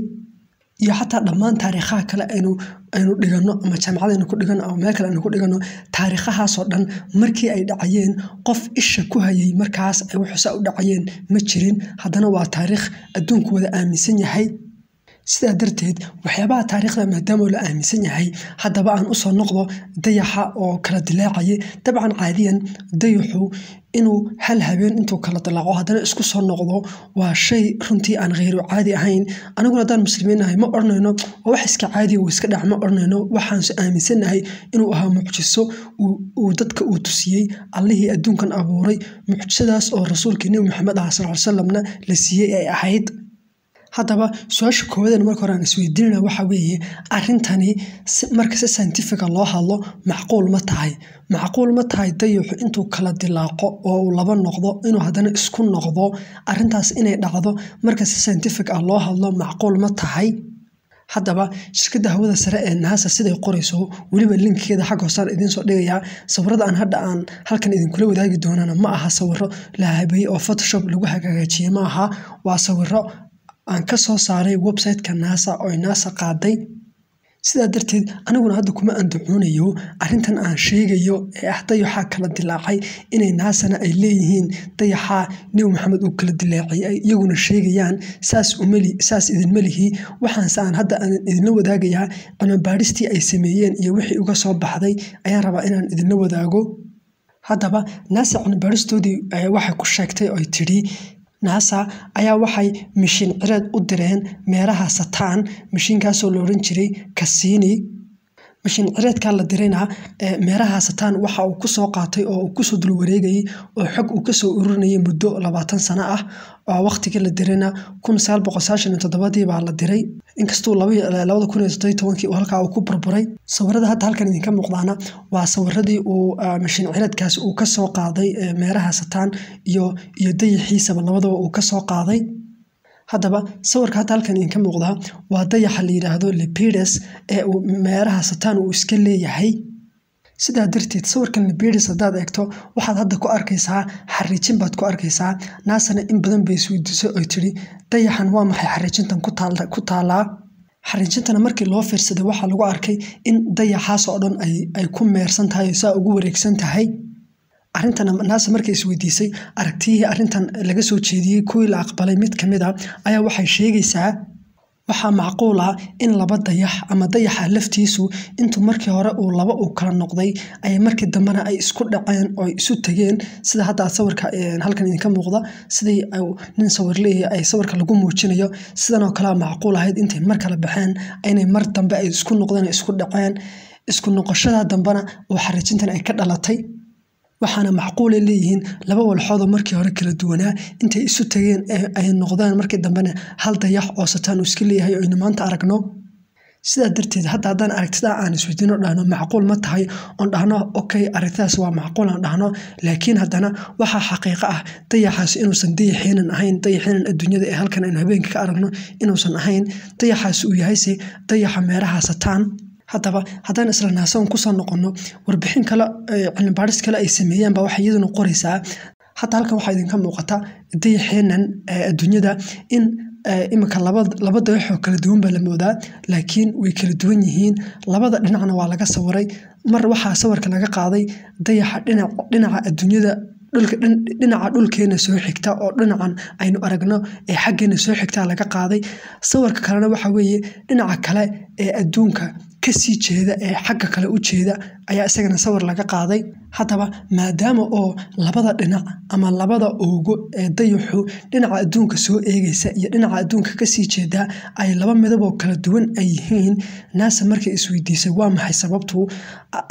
iyo hatta dhammaan taariikhaha kale aynu aynu dhigano ama jamacadayna ku dhigano ama meel kale aynu ku dhigano taariikhahaas oo dhan markii ay dhacayeen qof isha ku hayay markaas ay wuxuusa u dhacayeen ma jirin haddana waa taariikh adduunku wada aaminsan yahay sida darteed waxyaabaha taariikhda maadaama la aaminsan yahay haddaba aan u soo noqdo dayaxa oo kala dilaacay dabcan caadiyan dayaxu inuu hal habeen intuu kala dilaaco haddana isku soo noqdo waa shay runtii aan geyru caadi ahayn anaguna dad muslimiinahay ma ornayno oo wax iska caadi oo iska dhac ma ornayno waxaan aaminsanahay inuu ahaa mucjiso uu dadka uu tusiyay Allahi adduunkan abuuray mucjisadaas oo rasuulkiina Muhammad sallallahu alayhi wasallamna la siiyay ay ahayd haddaba su'aasha koowadan marka hore aan isweydiinayna waxa weeye arrintani marka si scientific loo hadlo macquul ma tahay macquul ma tahay dayaxu intuu kala dilaaco oo laba noqdo inuu haddana isku noqdo arrintaas inay dhacdo marka si scientific loo hadlo macquul ma tahay haddaba shirkadda hawada sare ee NASA siday qorayso waliba linkeeda xag hoosaan idin soo dhigayaa sawirada aan hadda aan halkan idin kula wadaagi doonana ma aha sawirro la habeeyay oo Photoshop lagu hagaajiyay ma aha waa sawirro aan ka soo saaray website-ka NASA oo NASA qaaday sida darteed anaguna hadda kuma aan ducoonayo arrintan aan sheegayo ee ah dayaxa kala dilaacay inay NASA-na ay leeyihiin dayaxa Nabi Muhammad uu kala dilaacay iyaguna sheegayaan saas u mali saas idin malihi waxaan saan hadda aan idin wadaagayaa ama baaristii ay sameeyeen iyo wixii uga soo baxday ayaan rabaa inaan idin wadaago haddaba NASA aan baaristoodii waxa ku sheegtay oo tiri NASA ayaa waxay mishin cireed u direen meeraha Saturn mishinkaas oo looran jiray Cassini mishin cireedka la dirayna meeraha Saturn waxa uu ku soo qaatay oo uu ku soo dul wareegay oo xog uu ka soo ururinayay muddo labaatan sano ah oo waqtiga la dirayna kun sagaal boqol sagaashan iyo toddoba baa la diray inkastoo laba kun iyo siddeed iyo toban uu halka uu ku burburay sawirada hadda halkan idin ka muuqdaana waa sawiradii uu mishin cireedkaas uu ka soo qaaday meeraha Saturn iyo iyo dayaxiisaba labadaba uu ka soo qaaday haddaba sawirka halkan idin ka muuqda waa dayaxa la yiraahdo Lepidus ee uu meeraha Saturn uu iska leeyahay sida darteed sawirkan Lepidus hadaad eegto waxaad hadda ku arkaysaa xariijin baad ku arkaysaa NASA-na in badan bay suudiso oo tiri dayaxan waa maxay xariijintan ku taal ku taala xariijintana markii loo fiirsaday waxa lagu arkay in dayaxaas oo dhan ay ay ku meersan tahay saa ugu wareegsan tahay arrintan naas markay isweydiisay aragtii arrintan laga soo jeediyay kuwi la aqbalay mid kamid ah ayaa waxay sheegaysaa waxa macquul ah in laba dayax ama dayaxa laftiisu intu markii hore uu laba uu kala noqday ay markii dambana ay isku dhaceen oo isu tageen sida hadda sawirka halkan idin ka muuqda sidii nin sawir leeyahay ay sawirka lagu muujinayo sidan oo kala macquul ahayd intay mar kala baxeen inay mar dambe ay isku noqdeen isku dhaceen isku noqoshada dambana oo xariijintan ay ka dhalatay waxana macquul leeyihiin laba walxoodo markii hore kala duwanaa intay isu tageen ay noqdaan markii dambana hal dayax oo Saturn iska leeyahay oo inaan maanta aragno sida darteed hadda hadaan aragtida aan isweydiino dhahno macquul ma tahay oo dhahno okay aragtaas waa macquul aan dhahno laakiin haddana waxa xaqiiqo ah dayaxaas inuusan dayaxeenan ahayn dayaxeenan adduunyada ee halkan aynu habeenka ka aragno inuusan ahayn dayaxaas uu yahay si dayaxa meeraha Saturn haddaba haddaan isla naasan ku soo noqono warbixin kale cilmi baaris kale ay sameeyeen baa waxa iyaduna qoraysaa hatta halkan waxa idin ka muuqata dayaxeenan adduunyada in imika laba laba dayax oo kala duwan baa la moodaa laakiin way kala duwan yihiin labada dhinacna waa laga sawiray mar waxa sawirka laga qaaday dayaxa dhinac dhinaca adduunyada dhulka dhinaca dhulkeena soo xigta oo dhinacan aynu aragno ee xaggeena soo xigta laga qaaday sawirka kalena waxa weeye dhinaca kale ee adduunka kasii jeeda ee xagga kale u jeeda ayaa isagana sawir laga qaaday haddaba maadaama oo labada dhinac ama labada oogo ee dayaxu dhinaca adduunka soo eegaysa iyo dhinaca adduunka kasii jeeda ay laba midab oo kala duwan ay yihiin NASA markay isweydiisay waa maxay sababtu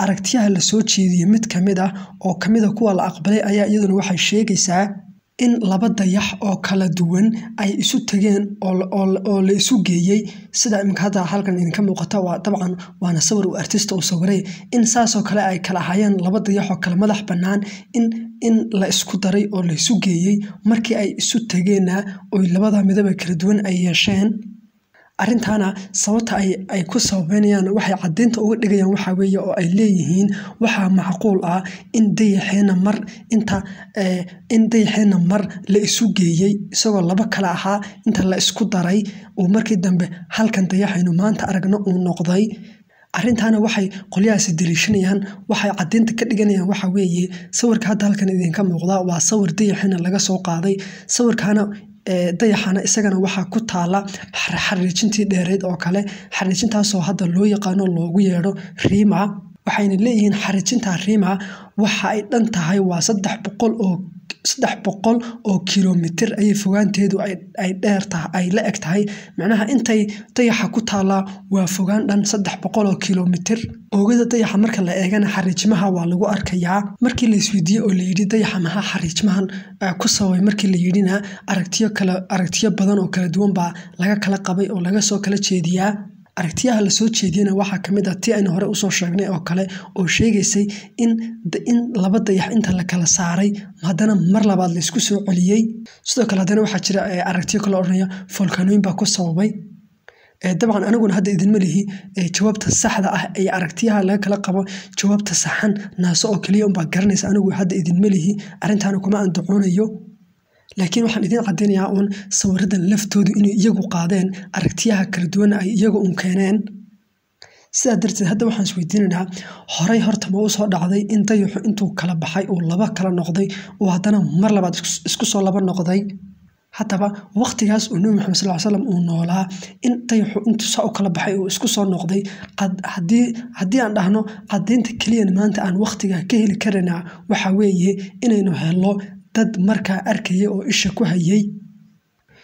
aragtiyaha la soo jeediyay mid kamid ah oo kamid ah kuwa la aqbalay ayaa iyaduna waxay sheegaysaa in laba dayax oo kala duwan ay isu tageen oo la isu geeyay sida imka hadda halkan idin ka muuqata waa dabcan waana sawir uu artist oo sawiray in saas oo kale ay kala hayeen laba dayax oo kala madax banaan in in la isku daray oo la isu geeyay markii ay isu tageenna oo labada midaba kala duwan ay yeesheen أرنتانا صوت أي أي كسر بينيان وحي عدين تقول دقيا وحوية أو أي ليهين وحا معقول آ إن دي حين مر إنت إن دي حين مر لإسوجي سو الله بكلاها إنت لإسكودري ومركي دنبه هل كنت يحينو ما أنت أرجنا ونقضي أرنتانا وحي قلياس الدريشنيان وحي عدين تكدجنيا وحوية صور كهذا هل كان إذا كم غضاء وصور دي حين لقى سوق عادي صور كانوا dayaxana isagana waxa ku taala xarxarrijintii dheereed oo kale xarrijintaasoo hadda loo yaqaan loogu yeero riima waxayna leeyihiin xarrijinta riima waxa ay dhan tahay waa saddex boqol oo saddex boqol oo kiiloomitir ay fogaanteedu ay ay dheer tahay ay la eg tahay macnaha intay dayaxa ku taala waa fogaan dhan saddex boqol oo kiiloomitir oogada dayaxa marka la eegana xarrijimaha waa lagu arkayaa markii la isweydiyo oo la yiri dayaxa ma xarrijimahan ku saway markii la yirina aragtiyo kala aragtiyo badan oo kala duwan baa laga kala qabay oo laga soo kala jeediyaa aragtiyaha la soo jeediyana waxa kamid ah tii aan hore u soo sheegnay oo kale oo sheegaysay in in laba dayax inta la kala saaray hadana mar labaad la isku soo celiyay sidoo kale hadana waxa jira aragtiyo kala oranaya volcanoin baa ku sababay طبعا أنا أقول هذا إذن مليه جوابت السحدة أي عرقتيها لك لقبة جوابت السحن ناسو كل يوم بقرنس أنا أقول هذا إذن مليه أرنتانو كما أن دعونا يو لكن وحن إذن قدين يعون صوردا لفتود إنو يجو قادين عرقتيها كردون أي يجو أمكانين سيدا درت هذا وحن سويديننا هراي هرت موسى دعدي إنت يحو إنتو كلب حي والله بكرة نقضي وهذانا مر لبعد اسكسر لبعد نقضي حتى با وقت جاس ونوم محمد صلى الله عليه وسلم ونولا إن تيحو إن تساو كلا بحيو إسكوسو نقضي قد هدي هدي عن دهنو قدين تكلين ما أنت عن وقت جا كهل كرنا وحويه إن إنه هلا تد مركا أركيه أو إيش كوهيي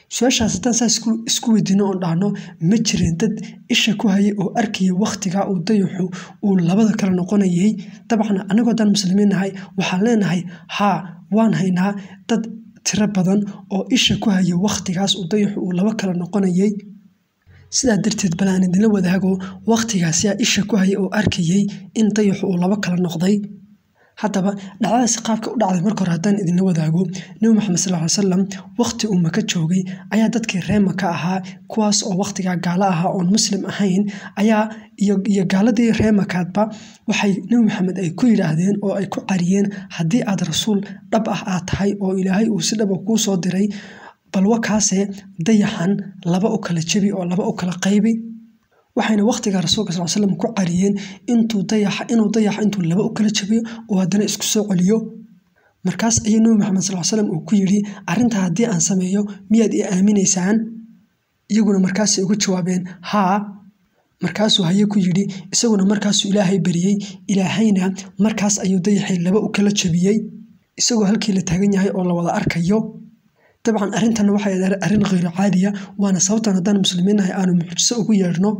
سو إيش هستن ساسكو إسكو دينو دهنو مترين تد إيش كوهيي أو أركيه وقت جا أو تيحو ولبذ كرنا قنايي طبعا أنا قدام مسلمين هاي وحلين هاي ها وان هينا تد tira badan oo isha ku haya waqtigaas u dayax uu laba kala noqonayay sida darteed balaan idin la wadaago waqtigaas yaa isha ku haya oo arkayay in dayax uu laba kala noqday hadaba dhacdaas qaabka u dhacday markii hore hadaan idin la wadaago Nabi Muhammad sallallahu alayhi wasallam waqti uu Maka joogay ayaa dadkii reer Maka ahaa kuwaas oo waqtiga gaala ahaa oo muslim ahayn ayaa iyo gaaladii reer Makaadba waxay Nabi Muhammad ay ku yiraahdeen oo ay ku qariyeen hadii aad rasuul dhab ah aad tahay oo Ilaahay uu si dhab ah ku soo diray bal wakaase dayaxan laba u kala jabi oo laba u kala qaybi waxayna waqtiga rasuulka sallallahu alayhi wasallam ku qariyeen intuu dayax inuu dayax intuu laba u kala jabiyo oo hadana isku soo celiyo markaas ayuu Nabi Muhammad sallallahu alayhi wasallam uu ku yiri arinta hadii aan sameeyo miyaad ii aamineysaan iyaguna markaas ay ugu jawaabeen ha markaas uu haye ku yiri isaguna markaas uu Ilaahay bariyay Ilaahayna markaas ayuu dayaxay laba u kala jabiyay isagoo halkii la taagan yahay oo la wada arkayo طبعا أرنتنا وحياة أرن غير عادية وأنا صوتنا دان مسلمين هاي أنا محجسة ويرنو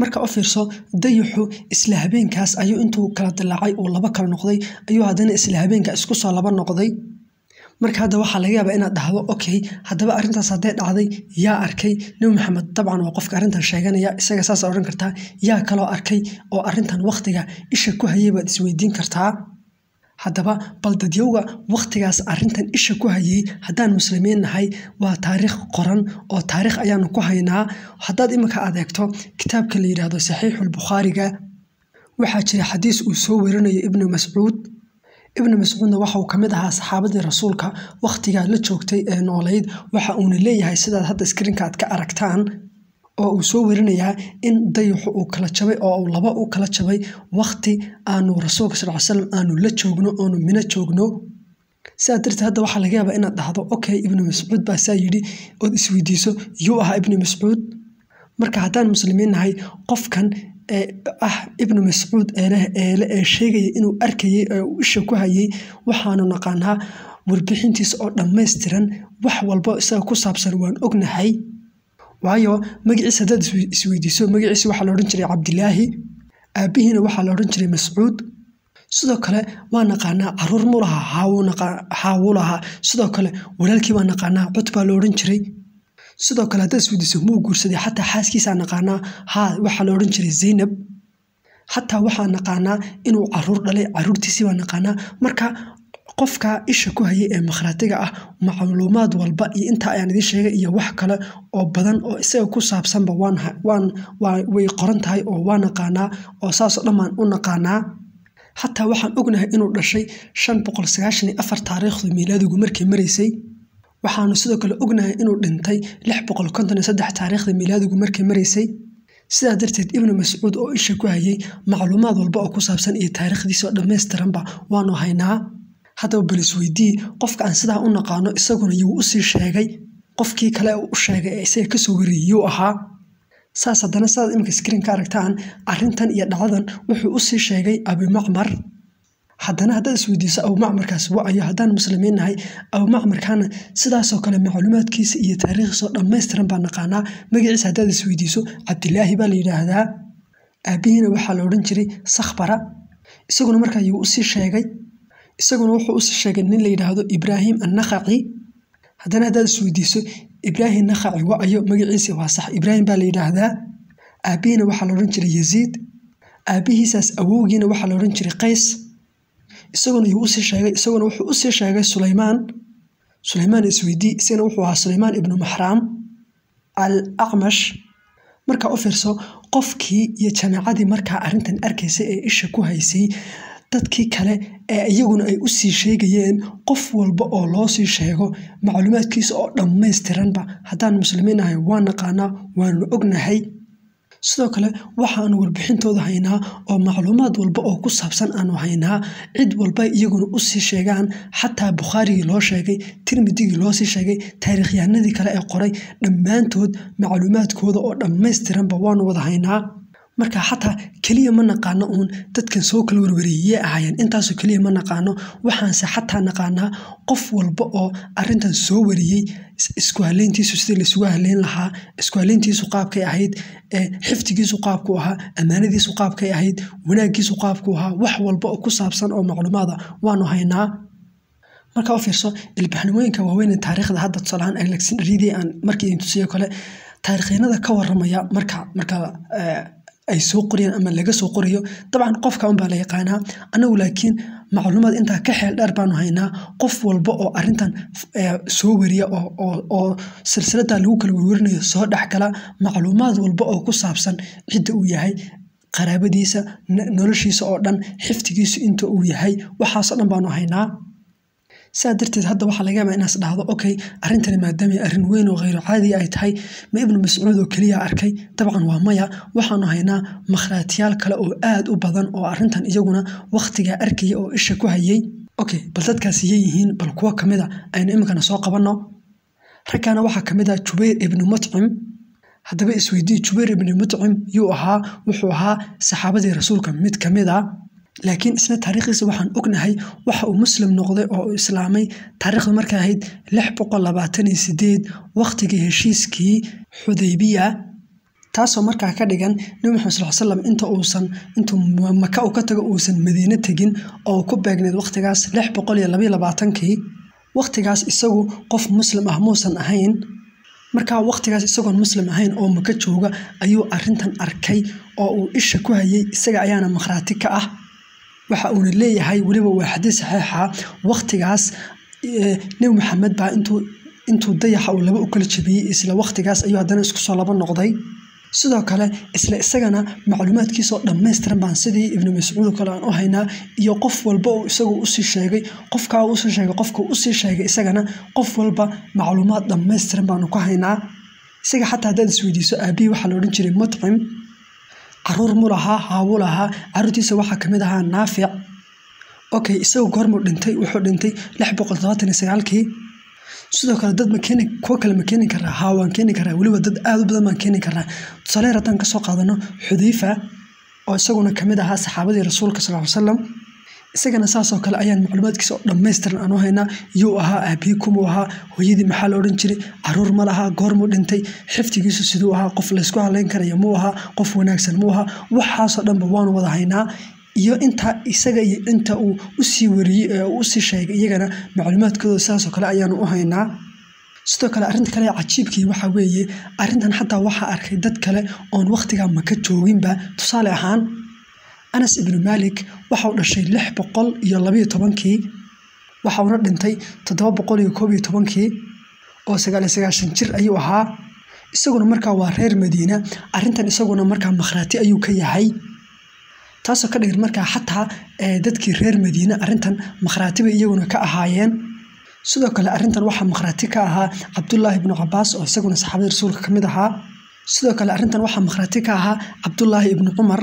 مركا أفرصة دايحو إسلاهبين كاس أيو أنتو كلا دلعي والله بكر نقضي أيو هادان إسلاهبين كاسكوسة لبر نقضي مركا هادا وحا لغا بأنا دهدو أوكي هادا با أرنتا صديق عادي يا أركي نوم محمد طبعا وقفك أرنتا شايغانا يا إساقا ساسا أرن كرتا يا كلا أركي أو أرنتا وقتيا إشاكو هايبا إسويدين كرتا haddaba bal dad yooga waqtigaas arintan isha ku hayay hadaan muslimiin nahay waa taariikh qoran oo taariikh ayaan ku haynaa haddaad imika adeegto kitaabka la yiraahdo saxiixul bukhariga waxa jira xadiis uu soo warinayo ibnu mas'uud ibnu mas'uudna waxa uu kamid ahaa saxaabadii rasuulka waqtiga la joogtay ee nooleed waxa uu leeyahay sida hadda screen-ka aad ka aragtaan oo uu soo warinayaa in dayaxu uu kala jabay oo laba uu kala jabay waqti aanu rasuulka sallallahu alayhi wasallam aanu la joogno oo aanu mina joogno saadirta hadda waxa laga yaabaa inaad dhahdo okay ibnu mas'uud baa saa yiri oo isweydiiso yuu aha ibnu mas'uud marka hadaan muslimiin nahay qofkan ah ibnu mas'uud ee la sheegay inuu arkayay oo isha ku hayay waxaanu naqaanaa warbixintiisa oo dhameystiran wax walba isaga ku saabsan waan ognahay waayo magiciisa dad isweydiiso magiciisa waxa la oran jiray Cabdilaahi aabihina waxa la oran jiray Mas'uud sidoo kale waa naqaana caruur mulaha haawuna haawulaha sidoo kale walaalkii waa naqaana cutba la oran jiray sidoo kale dad isweydiiso muu guursaday hatta xaaskiisa naqaana ha waxa la oran jiray Zaynab hatta waxa naqaana inuu caruur dhalay caruurtiisa waa naqaana marka qofka isha ku haye ee makhraatiga ah macluumaad walba iyo inta aan idin sheegay iyo wax kale oo badan oo isaga ku saabsan ba waan waan way qoran tahay oo waan aqaana oo saas dhamaan u naqaana hatta waxaan ognahay inuu dhashay shan boqol sagaashan iyo afar taariikhdu miilaadigu markii mareysay waxaan sidoo kale ognahay inuu dhintay lix boqol konton iyo saddex taariikhdu miilaadigu markii mareysay sida darteed ibn mas'ud oo isha ku hayay macluumaad walba oo ku saabsan ee taariikhdiisa dhameystiran ba waanu haynaa hadaba bilis weydii qofka aan sidaa u naqaano isaguna yuu u sii sheegay qofkii kale u sheegay ee isay ka soo wariyay ahaa saas hadana saad imka screen ka aragtaan arrintan iyo dhacdadan wuxuu u sii sheegay Abu Mu'ammar hadana haddii isweydiiso Abu Mu'ammarkaas waa ay hadaan muslimiinahay Abu Mu'ammarkaana sidaas oo kale macluumaadkiisa iyo taariikhdiisa dhameystiran baan naqaanaa magaciisa haddii isweydiiso Abdullaahi baa la yiraahdaa abiina waxa la oran jiray Sakhbara isaguna markaa yuu u sii sheegay isaguna wuxuu u sii sheegay nin la yiraahdo Ibrahim an-Nakha'i hadana haddii isweydiiso Ibrahim an-Nakha'i waa ayo magaciisa waa sax Ibrahim baa la yiraahdaa abiina waxa la oran jiray Yazid abihiisaas awowgiina waxa la oran jiray Qays isaguna yuu u sii sheegay isaguna wuxuu u sii sheegay Sulaymaan Sulaymaan isweydi isaguna wuxuu ahaa Sulaymaan ibn Mahram al-Aqmash marka u fiirso qofkii iyo jamaacadii marka arrintan arkaysay ee isha ku haysay dadkii kale ee iyaguna ay u sii sheegayeen qof walba oo loo sii sheego macluumaadkiisa oo dhameystiran ba hadaan muslimiinahay waan naqaana waan ognahay sidoo kale waxaan warbixintooda haynaa oo macluumaad walba oo ku saabsan aanu haynaa cid walba iyaguna u sii sheegaan xataa Bukhari loo sheegay Tirmidhi loo sii sheegay taariikhyahanadii kale ee qoray dhamaantood macluumaadkooda oo dhameystiran ba waan wada haynaa marka xataa kaliya ma naqaano uun dadkan soo kala warwariyay ahayeen intaas oo kaliya ma naqaano waxaan sa xataa naqaanaa qof walba oo arrintan soo wariyay isku haleyntiisu sidii la isku haleyn lahaa isku haleyntiisu qaabkay ahayd ee xiftigiisu qaabku ahaa amaanadiisu qaabkay ahayd wanaagiisu qaabku ahaa wax walba oo ku saabsan oo macluumaada waanu haynaa marka oo fiirso ilbaxnooyinka waaweyn taariikhda hadda salahan Alexandriidi aan markii intu soo kale taariikhnada ka waramaya marka marka أي سوقريان أما لقى سوقريو طبعا قف كون باليقانا أنا ولكن معلومات أنت كحل أربعة هنا قف والبقى أرنتن سوبريا أو أو أو سلسلة لوكل ويرني صاد حكلا معلومات والبقى قصابسن عد وياهي قرابة ديسة نرشي صادن حفتكيس أنت وياهي وحصلنا بانو هنا سادرت هذا وحلا جمع الناس لحظة أوكي أرنت لما قدامي أرن وين وغيره عادي أيتهاي ما ابن مسعود وكلية أركي طبعا وهميا وحنا هنا مخراتيال كلا أو قاد أو بدن أو أرنتن إجونا وقت جا أركي أو إيش كوهاي أوكي بلتد كاسيين بالقوة كمدا أين إمكان ساق بنا ركنا وح كمدا جبير ابن مطعم هذا بقى سويدي جبير ابن مطعم يوها وحها صحابة رسول كمد كمدا لكن اسمه تاريخي سوحان أقنعي وحاو مسلم نغضي أو إسلامي تاريخ المركاهيد لحبوق اللباتني سديد وقتكي هشيسكي حديبية تاسو مركا كادغان نبي محمد صلى الله عليه وسلم انتو اوسن انتو مكا او كتغ اوسن مدينتكين او كوباغنيد وقتكاس لحبوق اللباتنكي وقتكاس إساو قف مسلم أهموسن أهين marka waqtigaas isagoon muslim ahayn oo maka jooga ayuu arrintan arkay oo uu isha ku hayay isaga ayaana makhraati ka ah waxa uu leeyahay waliba waa xadiis saxiix ah waqtigaas Nabi Muxammad baa intuu intuu dayaxa oo laba u kala jabiyay isla waqtigaas ayuu hadana isku soo laba noqday sidoo kale isla isagana macluumaadkiisa dhameystiran baan sidii ibn Mas'ud kale aan u haynaa iyo qof walba oo isagu u sii sheegay qofka uu soo sheegay qofka uu sii sheegay isagana qof walba macluumaad dhameystiran baan ku haynaa isaga xataa dad isweydiiso abi waxa la oran jiray Mut'im caruur mulaha haawulaha caruurtiisa waxa kamid ahaa Naafi' okay isagu goormo dhintay wuxuu dhintay lix boqol konton iyo sagaal kii sidoo kale dad mechanic ko kale mechanic ka raha waan keenin karaa waliba dad aad u badan mechanic ka raha tusaleer tan ka soo qaadano Xudayfa oo isaguna kamid ahaa saxaabadii rasuulka sallallahu alayhi wasallam isagana saas oo kale ayaan macluumaadkiisa dhameystiran aanu haynaa iyo aha abiikum waha hooyadii maxaa la oran jiray caruur ma laha goormo dhintay xiftigiisu sidoo aha qof la isku haleyn karayo ma aha qof wanaagsan ma aha waxaas oo dhanba waan wada haynaa iyo inta isaga iyo inta uu u sii wariyay oo u sii sheegay iyagana macluumaadkooda saas oo kale ayaan u haynaa sidoo kale arrinta kale cajiibkii waxa weeye arrintan hatta waxa arkay dad kale oo waqtiga ma ka jooginba tusaale ahaan Anas ibn Malik waxa uu dhashay lix boqol iyo laba iyo toban kii waxa uu dhintay todoba boqol iyo koob iyo toban kii oo sagaal iyo sagaashan jir ayuu ahaa isaguna markaa waa reer Madiina arintan isaguna markaa makhraati ayuu ka yahay taasoo ka dhigay markaa hatta dadkii reer Madiina arintan makhraati bay iyaguna ka ahaayeen sidoo kale arintan waxa makhraati ka ahaa Abdullah ibn Abbas oo isaguna saxaabada rasuulka kamid ahaa sidoo kale arintan waxa makhraati ka ahaa Abdullah ibn Umar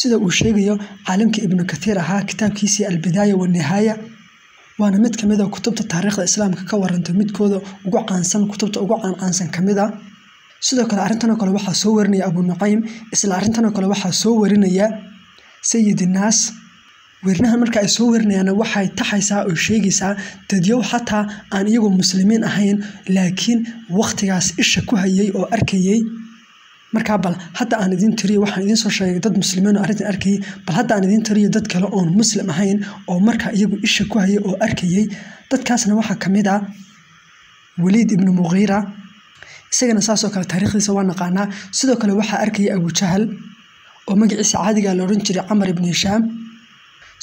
sida uu sheegayo caalimka ibn Kathir ahaa kitaabkiisa al-Bidaaya wa an-Nihaaya waana mid kamid ah kutubta taariikhda islaamka ka waranta midkooda ugu caansan kutubta ugu caansan kamida sidoo kale arintan kale waxa soo warinaya Abu Nu'aym isla arintan kale waxa soo warinaya Sayyid an-Nas wernaha marka ay soo warinayaan waxay taxaysaa oo sheegaysaa dadyo xataa aan iyagu muslimiin ahayn laakiin waqtigaas isha ku hayay oo arkayay marka bal hadda aan idin tiriyo waxaan idin soo sheegay dad muslimiin oo arintan arkay bal hadda aan idin tiriyo dad kale oo muslim ahayn oo marka iyagu isha ku hayay oo arkayay dadkaasna waxa kamid ah Waliid ibn Mughira isagana saas oo kale taariikhdiisa waa naqaanaa sidoo kale waxa arkayay Abu Jahl oo magaciisa caadiga loo oran jiray Amr ibn Hisham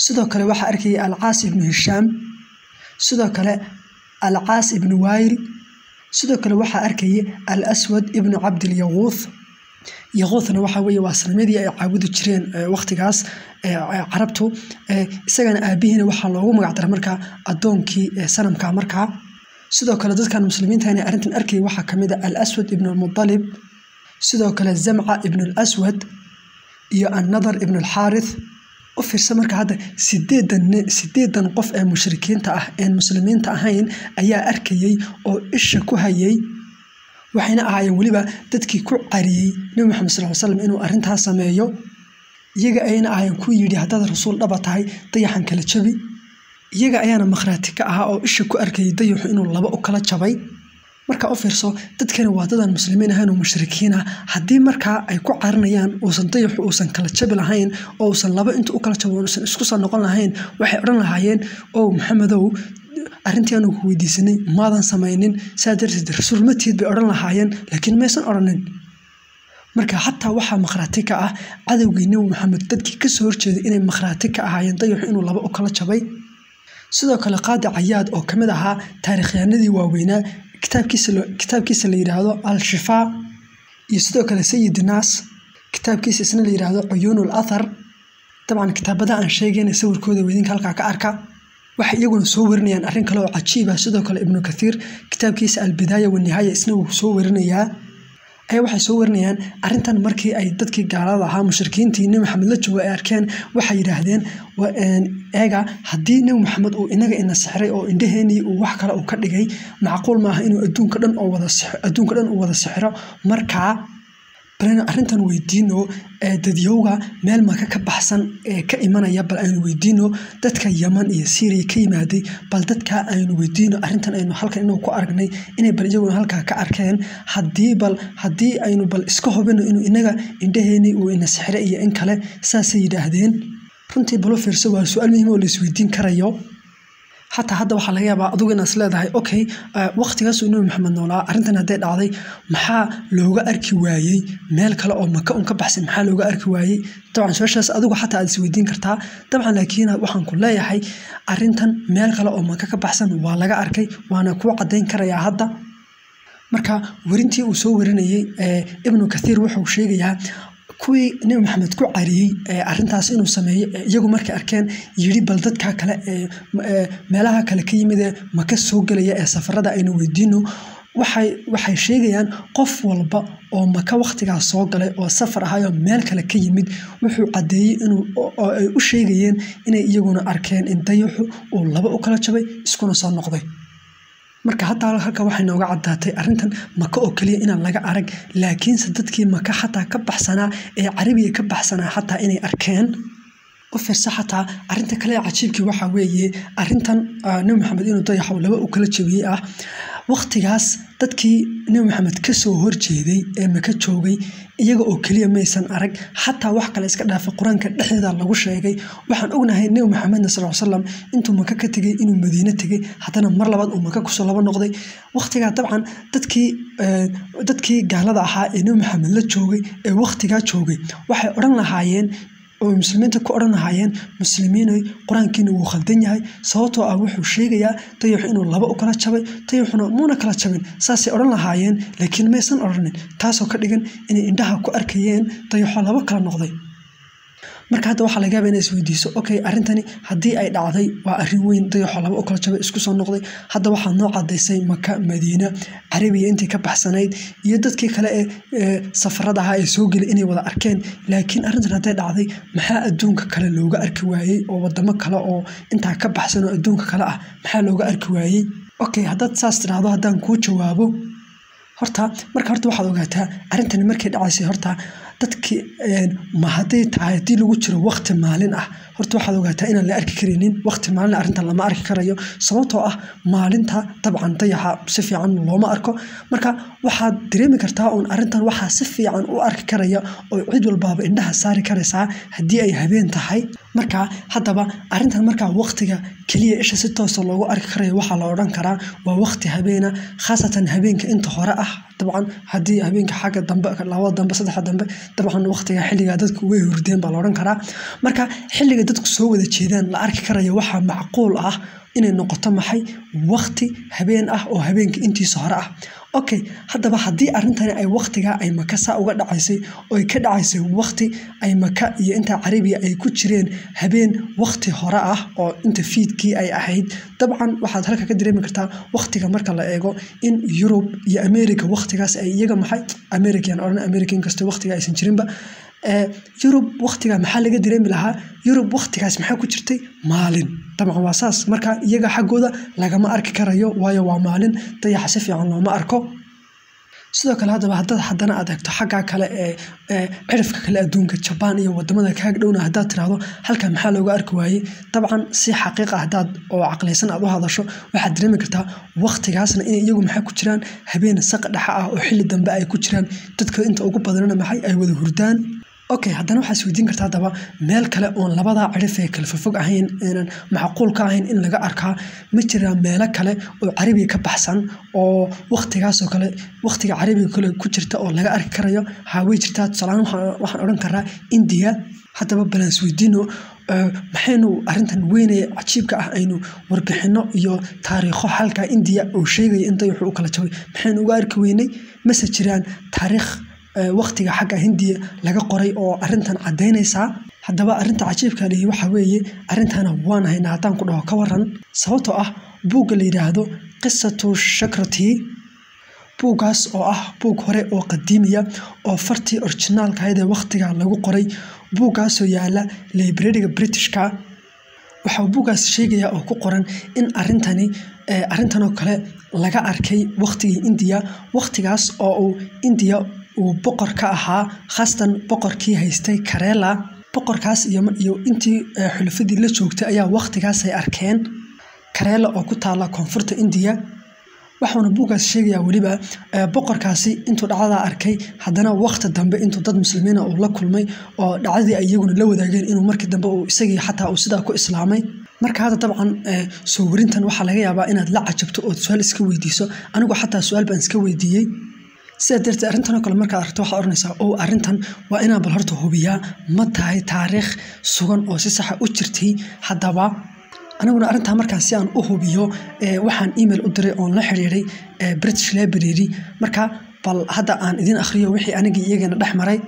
sidoo kale waxa arkayay Al-Aas ibn Hisham sidoo kale Al-Aas ibn Wa'il sidoo kale waxa arkayay Al-Aswad ibn Abd al-Yaghuth يغوثنا وحوي واسلمدي عاودو جيرين وقتigaas carabtu isagana aabihina waxa loogu magacdar marka adoonkii sanamka marka sidoo kale dadkan muslimiinta ay arintan arkay waxa kamid ah al-Aswad ibn al-Muttalib sidoo kale Zam'a ibn al-Aswad iyo an-Nadar ibn al-Harith oo fiirsa marka hada sideedan qof ee mushrikiinta ah ee muslimiinta ahayn ayaa arkayay oo isha ku hayay waxayna ahaayeen waliba dadkii ku qariyay Nabi Muhammad sallallahu alayhi wasallam inuu arintaas sameeyo iyaga ayna ahaayeen ku yiri hadda rasuul dhaba tahay dayaxan kala jabi iyaga ayna makhraati ka aha oo isha ku arkay dayaxu inuu laba u kala jabay marka u fiirso dadkana waa dad aan muslimiin ahayn oo mushrikiin ah hadii marka ay ku qarinayaan oo san dayaxu oo san kala jabi lahayn oo san laba inta u kala jabo oo san isku san noqon lahayn waxay oran lahaayeen oo Muhammadow arintan oo ku weydiisanay maadan sameeynin saadirta rasuul ma tiid bay oran lahaayeen laakiin ma aysan oranin marka hatta waxa makhraati ka ah cadawgii Nabi Muhammad dadkii ka soo horjeeday inay makhraati ka ahaayeen dayax inuu laba u kala jabay sidoo kale qaadi ayaad oo kamid ahaa taariikhyaanadii waaweynaa kitaabkiisa kitaabkiisa la yiraahdo al-Shifa iyo sidoo kale Sayyid an-Nas kitaabkiisa isna la yiraahdo Uyunul Athar taban kitaabada aan sheegaynay sawirkooda weydinka halka ka arka waxa iyaguna soo warinayaan arin kale oo cajiib ah sidoo kale Ibn Kathir kitaabkiisa al-Bidaaya wa an-Nihaaya isna uu soo warinaya ay waxa soo warinayaan arintan markii ay dadkii gaalada ahaa mushrikiintii Nabi Muhammad la jooga ay arkeen waxa yiraahdeen waa eega hadii Nabi Muhammad uu inaga ina sixray oo indhaheenii uu wax kale uu ka dhigay macquul ma aha inuu adduunka dhan oo wada sixro adduunka dhan uu wada sixro marka bal arintan weydiino dadiyowga meel ma ka baxsan ka imanaya bal aan weydiino dadka Yemen iyo Syria ka yimaaday bal dadka aan weydiino arintan aynu halka inuu ku aragnay inay bal iyaguna halka ka arkeen hadii bal hadii aynu bal iska hubino inuu inaga indhaheenii uu ina sixray iyo in kale saasay yiraahdeen runtii bal fiirso waa su'aal muhiim oo la isweydiin karayo hatta hadda waxa laga yaabaa adigu inaad leedahay okay waqtigaas uu Nabi Muhammad noolaa arintan haday dhacday maxaa looga arki waayay meel kale oo maka uu ka baxsan maxaa looga arki waayay taban sawirkaas adigu hatta aad isweydiin kartaa taban laakiin waxaan ku leeyahay arintan meel kale oo maka ka baxsan waa laga arkay waana ku cadeyn karayaa hadda marka warintii uu soo warinayay Ibn Kathir wuxuu sheegayaa kuwi Nabi Muhammad ku qariyay arintaas inuu sameeyay iyagu markii arkeen yiri bal dadka kale meelaha kale ka yimid ma ka soo galaya ee safarada aynu weydiino waxay waxay sheegayaan qof walba oo maka waqtiga soo galay oo safar ahayo meel kale ka yimid wuxuu cadeeyay inuu ay u sheegayeen inay iyaguna arkeen intayaxu oo laba u kala jabay iskuna soo noqday marka hatta halka waxa inooga cadaatay arintan maka oo kaliya inaan laga arag laakiin sadadkii maka hatta ka baxsana ee carabiga ka baxsana hatta inay arkeen وفرسحتها أرنت كلا عشيبك وحويه أرنت نبي محمد إنه طيح ولا وكلت شويه وقت جاس تذكي نبي محمد كسو هرجي ذي مكتشوي يجوا كليا ميسان أرق حتى وحكى لسكنا في القرآن كنحن ذا لغوش يجي وحن أقولنا هاي نبي محمد صلى الله عليه وسلم أنتم مككت جي إنه مدينة جي حتى نمر لبعض ومككوا صلى الله نقضي وقت جا طبعا تذكي تذكي جهل ذا حا نبي محمد لتشوي وقت جا شوي وح قرنا حين ومسلمين تكورن هاين مسلمين قرآن كينو خلدين هاي صوتو أروح وشيء تيحينو الله بقى كلا شبي تيحينو مونا كلا شبين ساس يورن هاين لكن ما يصير أورن تاسو كديجن إن إندها كأركيين تيحينو الله بقى كلا نقضي مركات واحد على جابين سويديسو أوكي أرنتني هدي أي دعاء وأروين تيحينو الله بقى كلا شبي إسكوس النقضي هذا واحد نوع ديسي مكة مدينة عربية أنت كبحسنايد يدت كي خلاء سفرة هاي سوق لإني ولا أركان لكن أرنتنا تيد عادي محا الدونك كلا لوجا أركواي ووضمك كلا أو أنت كبحسنو الدونك كلا محا لوجا أركواي أوكي هذا تساستر هذا هذا نكوت جوابه هرتا مركات واحد وجهتها أرنتني مركات عايسي هرتا تتكي ما هدي تعادي لوجر وقت مالين أه هرت واحد وجهتها إن اللي أرك كرينين وقت مالين أرنت لما أرك كريو صوتها أه مالينها طبعا طيحها سفي عن الله ما أركو مركا واحد دريم كرتاون أرنت واحد سفي عن وأرك كريو وعدوا الباب إنها صار كرسعة هدي أي هبين تحي مركا حتى با أرنت مركا وقتها كلية إيش ستوصل لو أرك كريو واحد لوران كرا ووقت هبينا خاصة هبينك أنت هراء طبعا هدي هبينك حاجة ضمبك لو ضمب صدح ضمب طبعا وقتها حلقة دتك ويردين بالوران كرا مركا حلقة دتك سوى ذا لأرك كريو واحد معقول أه إن النقطة محي وقتي هبين أه أو هبينك أنت صهراء أوكي هذا بحدي أرنتني أي وقت جا أي مكسا أو قد عيسي أو كد عيسي وقتي أي مكا أنت عربي أي كتشرين هبين وقتي هراء أو أنت فيد كي أي أحد طبعا واحد هلك كدري مكرتها وقتي كمركز لا يجو إن يوروب يا أمريكا وقتي جاس أي يجا محي أمريكا يعني أرنا أمريكين كست وقتي جاي سنشرين بقى يوروب وقتي جا محل جدري ملها يوروب وقتي جاس محل كتشرتي مالين طبعا واساس مركا يجا حقودا لقى ما أرك كرايو ويا ومالين تيا حسفي عنه ما أركو sidoo kale hadaba haddaad haddana aad eegto xagga kale ee cirifka kale adduunka Japan iyo wadamada kaaga dhowna haddaad tiraahdo halka maxaa looga arki waayay dabcan si xaqiiq ah haddaad oo aqleysan aad u hadasho waxaad dareemi kartaa waqtigaasna in iyagu maxay ku jiraan habeen saq dhaxa ah oo xilli dambe ay ku jiraan dadka inta ugu badanna maxay ay wada hurdaan أوكي هذا واحد سويدين كرتها دبا مال كلا أون لبضع عرفة كل ففوق عين إن معقول كعين إن لقى أركها متر مالك كلا وعربي كبحسن أو وقت جاسو كلا وقت عربي كل كترته أو لقى أرك كريا هاوي كرتها صلانو واحد أورن كرا إنديا حتى ببلان سويدينو محينو أرنتن ويني عجيبك أحينو وربحنا يا تاريخه حلقة إنديا أو شيء إنت يحوق كلا شوي محينو أرك ويني مسجران تاريخ وقتها حاجة هندية لقى قري أو أرنتن عدينا ساعة حتى بقى أرنت عجيب كله وحويه أرنتنا وانا هنا عطان كله كورن صوته أه بوق اللي رهدو قصة شكرتي بوقاس أو أه بوق قري أو قديمية أو فرتي أرجنال كهذا وقتها لقى قري بوقاسو يعلى ليبريريك بريتشكا وحبوقاس شيء يا أو كقرن إن أرنتني أرنتنا كله لقى أركي وقتي إنديا وقتياس أو إنديا وبقر كأها خاصة بقر كي هيستي كريلا بقر كاس يوم يو أنتي حلفدي لشوكت أيا وقت كاس هي أركان كريلا أو كنت على كونفورت إنديا وحنا بوجاس شيء يا وليبا بقر كاسي أنتوا دعاء أركي هذانا وقت الدم بأنتوا ضد مسلمين أو لا كل ماي أو دعاء أيجون لو داجين إنه مركز دم أو سجي حتى أو صدق كو إسلامي مرك هذا طبعا سورين تنوح على جاي بقى إن هذا عجبته سؤال سكويدي سو أنا جو حتى سؤال بنسكويدي سيدرت أرنتنا كل مركز أرتوها أرنسا أو أرنتن وأنا بالهرتو هوبيا متى تاريخ سجن أو سيسحة أجرتي حدبا أنا وأنا أرنتها مركز سيان أو هوبيا وحن إيميل أدري أون لحريري بريتش لابريري مركز بل هذا عن إذن أخرية وحي أنا جيجن الأحمري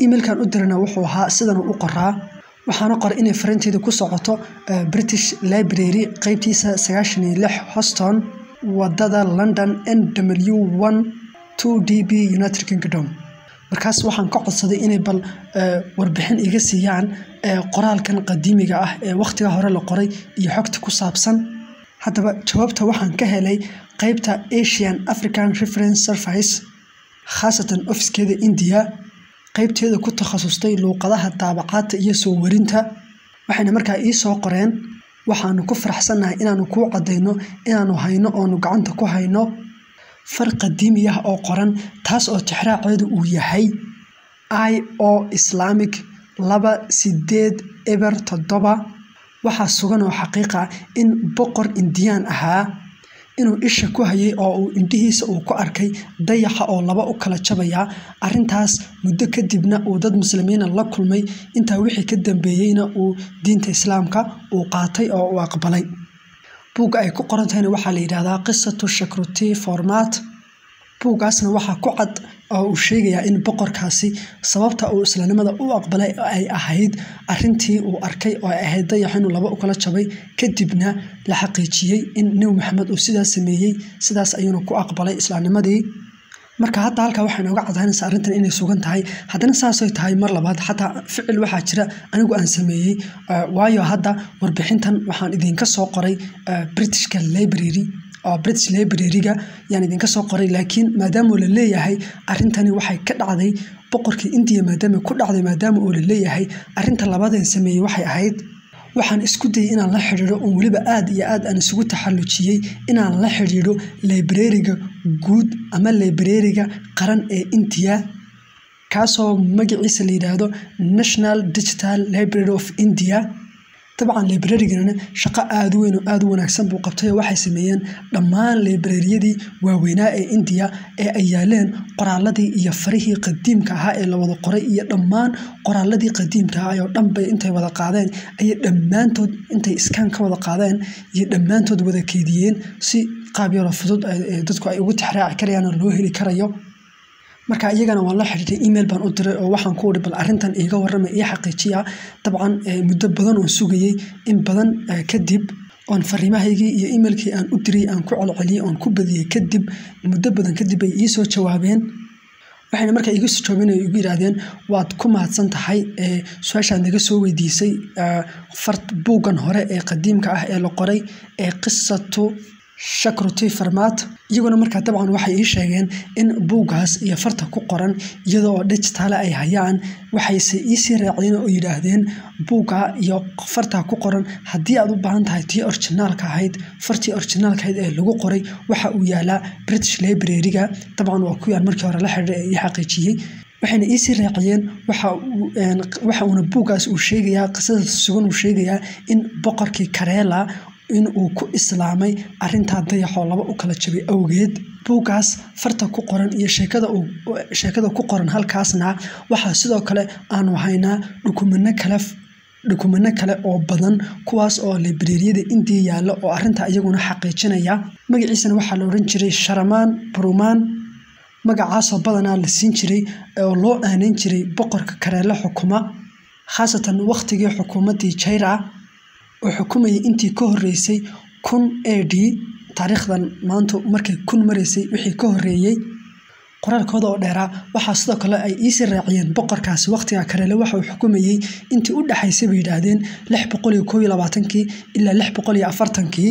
إيميل كان أدرنا وحوها سدنا وقرا وحن أقرأ إن فرنتي دكوسعته بريتش لابريري قيبتي سجاشني لح هوستن وددا لندن إن دبليو واحد two D B United Kingdom markaas waxaan ka codsaday inay bal warbixin iga siiyaan qoraalkan qadiimiga ah ee waqtiga hore la qoray iyo xogta ku saabsan hadaba jawaabta waxaan ka helay qaybta Asian African Reference Service khaasatan ofiskeeda India qaybteeda ku takhasustay luqadaha daabacaadka iyo soo warinta waxayna markaa ii soo qoreen waxaanu ku faraxsanahay inaanu ku cadeyno inaanu hayno oo nu gacanta ku hayno far qadiimi ah oo qoran taas oo tixraaceedu uu yahay I O Islamic laba sideed eber toddoba waxa sugan oo xaqiiqa in boqor Indian ahaa inuu isha ku hayay oo uu indhihiisa uu ku arkay dayaxa oo laba u kala jabaya arintaas muddo kadibna uu dad muslimiina la kulmay inta wixii ka dambeeyayna uu diinta islaamka uu qaatay oo uu aqbalay buuga ay ku qoran tahay waxa la yiraahdaa qissatu shakruti format buugaasna waxa ku cad oo uu sheegaya in boqorkaasi sababta uu islaamnimada u aqbalay ay ahayd arintii uu arkay oo ahayd dayaxin laba u kala jabay kadibna la xaqiijiyay in Nabi Muhammad uu sidaas sameeyay sidaas ayuu ku aqbalay islaamnimadii marka hadda halka waxaan uga caddaynaysaa arintan inay sugan tahay hadana saas ay tahay mar labaad hata ficil waxa jira anigu aan sameeyay waayo hadda warbixintan waxaan idin ka soo qoray British Library oo British Library-ga yani idin ka soo qoray laakiin maadaama uu leeyahay arintani waxay ka dhacday boqorkii India maadaama ku dhacday maadaama uu leeyahay arinta labaadeen sameeyay waxay ahayd waxaan isku dayay inaan la xiriiro oo waliba aad iyo aad aan isugu taxallujiyay inaan la xiriiro library-ga guud ama library-ga qaran ee India kaasoo magaciisa la yiraahdo National Digital Library of India طبعا library-gana shaqa aad weyn oo aad wanaagsan buu qabtay waxay sameeyeen dhammaan library-yadii waaweynaa ee India ee ay yaaleen qoraalladii iyo farihii qadiimka ahaa ee la wada qoray iyo dhammaan qoraalladii qadiimka ahaa oo dhanba intay wada qaadeen ay dhamaantood intay iskaan ka wada qaadeen iyo dhamaantood wada keydiyeen si qaab yar fudud ee dadku ay ugu tixraaci karayaan oo loo heli karayo marka iyagana waan la xiriirtay email baan u diray oo waxaan ku warbal arintan iga warramay ee xaqiijiya taban muddo badan oo sugayay in badan kadib oo fariimahaygii iyo emailkii aan u diray aan ku colceliyay oo ku badiyay kadib muddo badan kadib ay ii soo jawaabeen waxayna marka iga soo jawaabeen igu yiraahdeen waad ku mahadsan tahay ee su'aasha naga soo weydiisay fart buugan hore ee qadiimka ah ee la qoray ee qissatu shakruti format iyaguna marka dabcan waxay ii sheegeen in buugaas iyo farta ku qoran iyadoo digital ay hayaan waxay si isi raacdeen oo yiraahdeen buuga iyo farta ku qoran hadii aad u baahan tahay tii originalka ahayd fartii originalka ahayd ee lagu qoray waxa uu yaalaa British Library-ga dabcan waa ku yar markii hore la xiriir iyo xaqiijiyay waxana ii sii raaciyeen waxa waxa uu buugaas uu sheegayaa qisada sugan uu sheegayaa in boqorkii Kerala in uu ku islaamay arinta dayaxo laba u kala jabay awgeed buugaas farta ku qoran iyo sheekada uu sheekada ku qoran halkaasna waxa sidoo kale aan wahaynaa dukumanno kale dukumanno kale oo badan kuwaas oo library-yada intii yaalo oo arinta iyaguna xaqiijinaya magaciisana waxa la oran jiray Sharaman Puruman magacaas badanaa la siin jiray oo loo aanan jiray boqorka Kerala xukuma khaasatan waqtigii xukuumadii Jaira وحكومي انتي كهريسي كون ايدي تاريخ دان مانتو مركي كون مريسي وحي كهريي قرار كودا وديرا وحا صدو كلا اي ايسي راعيان بقر كاس وقتيا كريلا وحو حكومي انتي اودا حيسي بيدادين لح بقولي كوي لباتنكي إلا لح بقولي افرتنكي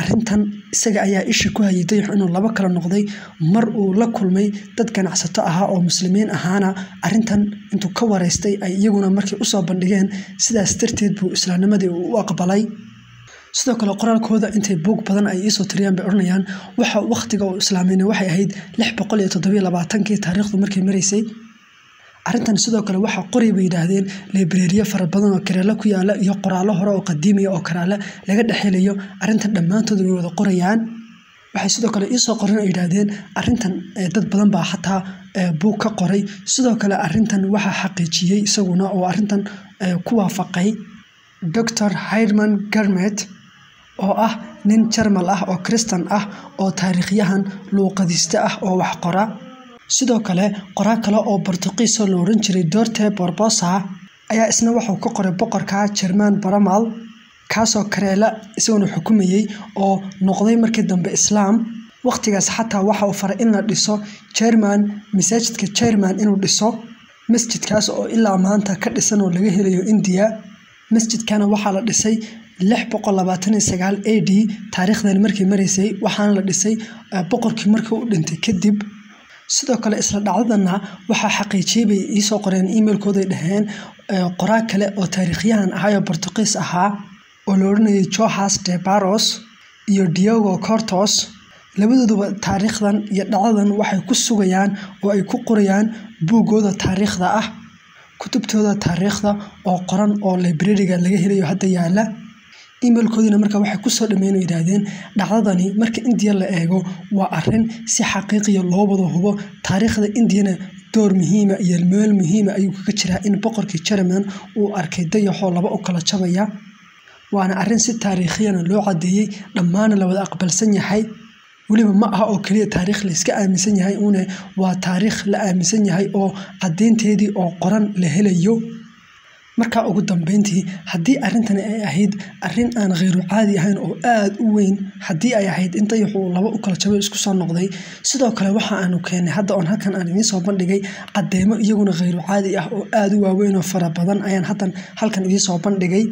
arintan isaga ayaa isha ku hayay dayax inuu laba kala noqday mar uu la kulmay dad ganacsato ahaa oo muslimiin ahaana arintan intuu ka wareystay ay iyaguna markii u soo bandhigeen sidaas darteed buu islaamnimadii u aqbalay sidoo kale qoraalkooda intay buug badan ay isoo tiriyaan bay oranayaan waxa waqtiga uu islaamnimada waxay ahayd lix boqol iyo toddoba iyo labaatan-kii taariikhdu markii mareysay arintan sidoo kale waxa qori bay yiraahdeen library-ya fara badan oo Kerala ku yaala iyo qoraalo hore oo qadiimi ah oo Kerala laga dhaxelayo arintan dhamaantood way wada qorayaan waxay sidoo kale isoo qoran yiraahdeen arintan dad badan baa xataa buug ka qoray sidoo kale arintan waxa xaqiijiyay isaguna oo arintan ku waafaqay Doctor Herman Garmet oo ah nin Jarmal ah oo Kristan ah oo taariikhyahan luuqadiste ah oo wax qora sidoo kale qoraa kale oo Portugiis oo loo oran jiray Dorte Barbosa ayaa isna wuxuu ku qoray boqorka German Baramal kaasoo Kerala isaguna xukumayay oo noqday markii dambe Islaam waqtigaas xataa waxa uu faray in la dhiso German masaajidka German inuu dhiso مسجد كاس أو إلا مانتا كرد سنة لغيه ليو إنديا مسجد كان وحالا دسي لح بقول لباتني سجال أي دي تاريخ ذا المركي مريسي وحالا دسي بقول كمركو دنتي كدب سدوا كلا إسرائيل عذنا وح حقيقي بيسو قرين إيميل كودي دهان قراء كلا أو تاريخيان هاي برتقيس أها ولورني تشوحاس دباروس يوديوغو كورتوس لبدو تاريخ ذا يدعذن وح يكسوجيان ويكقريان بوجود تاريخ ذا كتب تودا تاريخ ذا أو قرن أو ليبريريجا اللي هي يهدا يعلى إيميل كودي نمرك وح يكسر منو يدادين دعذني مرك إنديا لأجو وأرن سي حقيقي الله بده هو تاريخ ذا إنديا دور مهمة يلمل مهمة أيوك كشرة إن بقر كشرة من وأركيدية حول بقى كلا شوية وأنا أرن سي تاريخيا لو عدي لما أنا لو أقبل سنة حي ولما ما ها أو كلية تاريخ لسكاء مسني هاي أونه وتاريخ لا مسني هاي أو عدين تهدي أو قرن لهليو مركا أو قدام بنتي حدي أرنتنا أعيد أرن أنا غير عادي هين أو آد وين حدي أعيد أنت يحول الله وأكل شباب إسكوسان نقضي سدوا كلا وحنا أنو كان حدا أنها كان أنا يصابن لجاي قدامه يجون غير عادي أو آد وين وفرابضن أيان حتى هل كان يصابن لجاي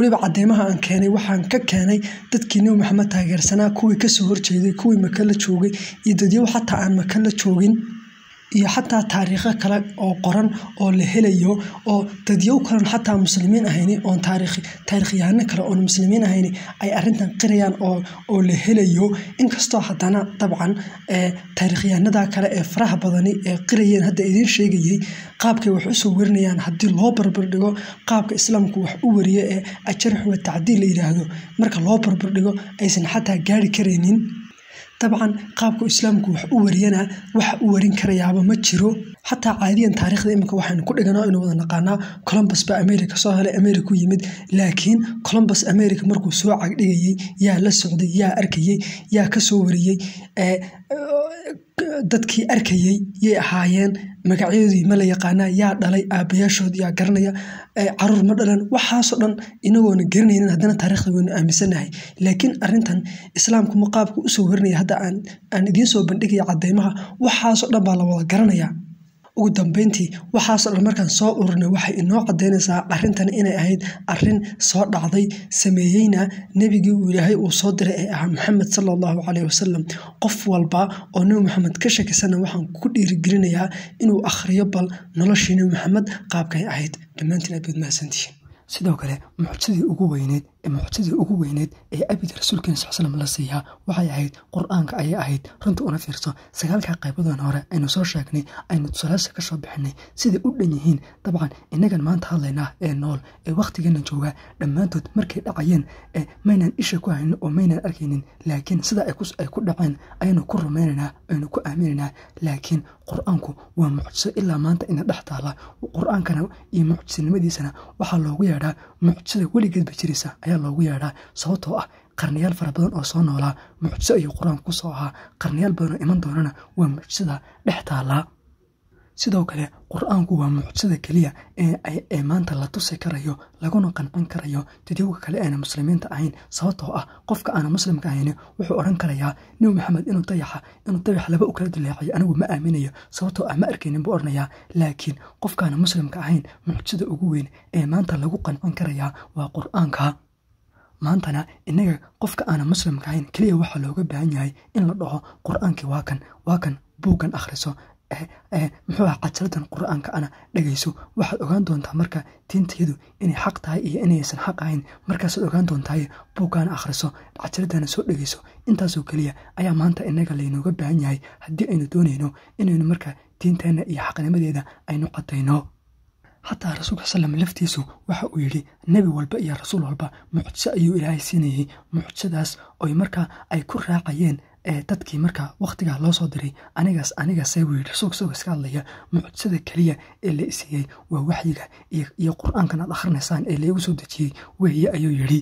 ولبا عديمها أن كاني وحان ككاني تتكينيو محمد هاجر سنة كوي كسور جيدي كوي مكالة شوغي يدديو حتى عن مكالة شوغين إيا حتى تاريخة كلاك أو قرن أو لهليو أو تديو كلان حتى مسلمين أهيني أو تاريخي تاريخي هانا كلا أو مسلمين أهيني أي أرنتان قريان أو أو لهليو إنكستو حتانا طبعا آه تاريخي هانا دا كلا آه فراح بضاني آه قريان هادا إدير شيغي قابك وحوسو ورنيان هادي لوبر بردقو قابك إسلامك وحووريا آه الشرح والتعديل إلى هادو مركا لوبر بردقو أيسن حتى جاري كرينين طبعا قابكو اسلامكو wax u wariyana wax u warin karayaaba ma jiro hatta caadiyan taariikhda imka waxaan ku dhiganaa inuu wada naqaana Columbus ba America soo helay America ku yimid laakiin Columbus America markuu soo cagdhigay yaa la socday yaa arkayay yaa ka soo wariyay ee dadkii arkayay yey ahaayeen magacadoodii ma la yaqaana yaa dhalay aabayaashood yaa garanaya caruur ma dhalan waxaas oo dhan inagoon garanaynin hadana taariikhda weyn aaminsanahay laakiin arintan islaamku muqaabku u soo warnay hada aan aan idin soo bandhigay cadeymaha waxaas oo dhan baa la wada garanaya ugu dambeyntii waxaas oo markan soo ururnay waxay inoo cadeynaysaa arintan inay ahayd arin soo dhacday sameeyayna nabigii Ilaahay uu soo diray ee ah Muhammad sallallahu alayhi wasallam qof walba oo noo Muhammad ka shakisan waxaan ku dhiirigelinayaa inuu akhriyo bal noloshiina Muhammad qaabkay ahayd dhamaantiin aad badmaasantiin sidoo kale mucjisadii ugu weyneed ee mucjisadii ugu weyneed ee abid rasuulkiin sallallahu alayhi wasallam la siiya waxay ahayd quraanka ay ahayd runta una fiirso sagaalka qaybadoon hore aynu soo sheegnay aynu tusalaasha ka soo bixinay sida u dhan yihiin dabcan inagan maanta hadlaynaa ee nool ee waqtigeena jooga dhamaantood markay dhacayeen ee maynaan isha ku hayno oo maynaan arkaynin laakiin sida ay ku ay ku dhaceen aynu ku rumaynaynaa aynu ku aamininaa laakiin quraanku waa mucjiso ila maanta ina dhaxtaala quraankana iyo mucjisadnimadiisana waxa loogu yeeraa mucjisada waligeed bajirisa loogu yeeraa sababtoo ah qarniyaal fara badan oo soo noolaa mucjiso iyo quraan ku soo aha qarniyaal badan oo iman doonana waa mucjisada dhex taala sidoo kale quraanku waa mucjisada kaliya ee ay maanta la tusi karayo laguna qanqan karayo dadka kale ee aan muslimiinta ahayn sababtoo ah qofka aan muslimka ahayn wuxuu oran karayaa Nabi Muhammad inuu tayaxa inuu tayax laba u kala dileecay anigu ma aamanayo sababtoo ah ma arkaynin buu oranayaa laakiin qofka aan muslimka ahayn mucjisada ugu weyn ee maanta lagu qanqan karayaa waa quraanka maantana inaga qofka aan muslim ka ahayn kaliya waxa looga baahan yahay in la dhaho quraankii waa kan waa kan buugan akhriso ee ee muxuu ah qadaradan quraanka ana dhageyso waxa ogaan doontaa marka tinteedu inay xaq tahay iyo inaysan xaq ahayn markaas ogaan doontaa buugan akhriso qadaradana soo dhageyso intaas oo kaliya ayaa maanta inaga leeynuga baahan yahay hadii aynu doonayno inaynu marka tinteena iyo xaqnimadeeda aynu qadayno حتى رسول الله صلى الله عليه وسلم لفتيسو waxa uu yiri nabi walba iyo rasuul walba mucjiso ayuu ilaahay siinayay mucjisadaas oo marka ay ku raacayeen ee dadkii marka waqtiga loo soo diray anigaas anigaas ay wiil rasuul soo iska hadlaya mucjisada kaliya ee la isiyay waa waxyiga iyo quraankan aad akhrineysaan ee leeyo soo dajiyay weeye ayuu yiri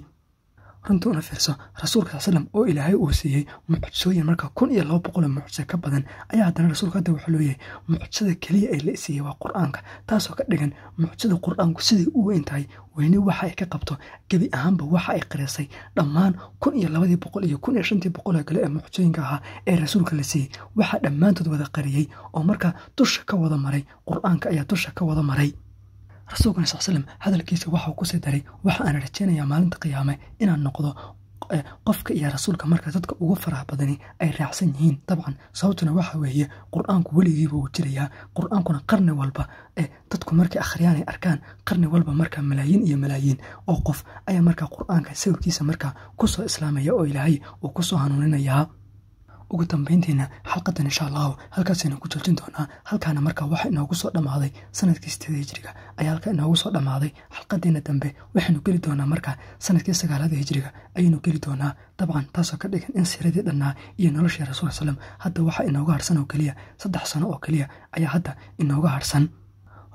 runtuuna fiirso rasuulka sallallahu alayhi wasallam oo ilaahay uu siiyay mucjisooyin marka kun iyo laba boqol mucjiso ka badan ayaa hadana rasuulka daba xulooyay mucjisada kaliya ay la siiyay waa quraanka taasoo ka dhigan mucjisada quraanku sidii uu weyn tahay weyni waxa ay ka qabto gabi ahaanba waxa ay qirisay dhammaan kun iyo laba boqol iyo kun iyo shan boqol kale ee mucjisooyinka ah ee rasuulka la siiyay waxa dhamaantood wada qariyay oo marka dusha ka wada maray quraanka ayaa dusha ka wada maray Rasuulka sallallahu alayhi wasallam hadalkiisa waxa uu ku sii daray waxa aan rajaynayaa maalinta qiyaamada inaan noqdo qofka iyo rasuulka marka dadka ugu faraha badani ay raacsan yihiin tabcan sababtuna waxa weeye quraanku waligiiba uu jirayaa quraankuna qarni walba ee dadku markay akhriyaan ay arkaan qarni walba marka malaayiin iyo malaayiin oo qof ayaa marka quraanka sawirkiisa marka ku soo islaamaya oo ilaahay uu ku soo hanuuninaya ugu dambeyntiina halqadan insha Allah halkaas aynu ku joojin doonaa halkaana marka waxa inoogu soo dhamaaday sanadkii sideed hijriga ayaa halka inoogu soo dhamaaday halqadeena dambe waxaanu geli doonaa marka sanadkii sagaalaad hijriga aynu geli doonaa dabcan taasoo ka dhigan in siiradii dhanaa iyo nolosha rasuulka sallallahu alayhi wasallam hadda waxa inoogu harsan oo kaliya saddex sano oo kaliya ayaa hadda inoogu harsan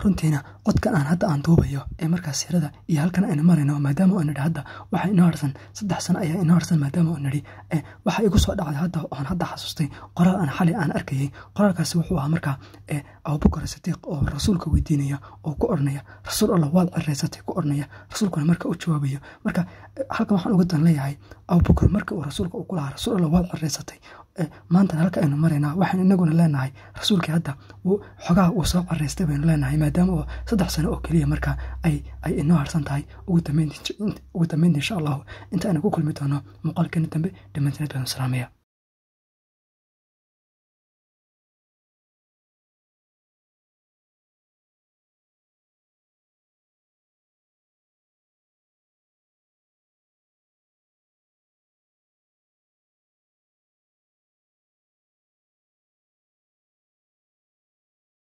runtiina qodka aan hadda aan doobayo ee marka siirada iyo halkan aan marayno maadaama aan hadda waxa ina harsan saddex sano ayaa ina harsan maadaama aan nari ee waxa igu soo dhacay hadda aan hadda xasuustay qoraal aan xali aan arkayay qoraalkaas wuxuu ahaa marka ee Abu Bakr Siddiq oo rasuulka weydiinaya oo ku ornaya rasuul Allah waad caraysatay ku ornaya rasuulkuna marka u jawaabayo marka halkan waxaan uga dan leeyahay Abu Bakr marka uu rasuulka u kula haray rasuul Allah waad caraysatay maanta halka aynu marayna waxaan inaguna leenahay rasuulka hadda oo xogaha uu soo caraystay baynu leenahay maadaama saddex sano oo kaliya marka ay ay inoo harsan tahay ugu dambeyn ugu dambeyn insha Allah inta aan ku kulmi doono muqalkan dambe dhamaanteed baan salaamaya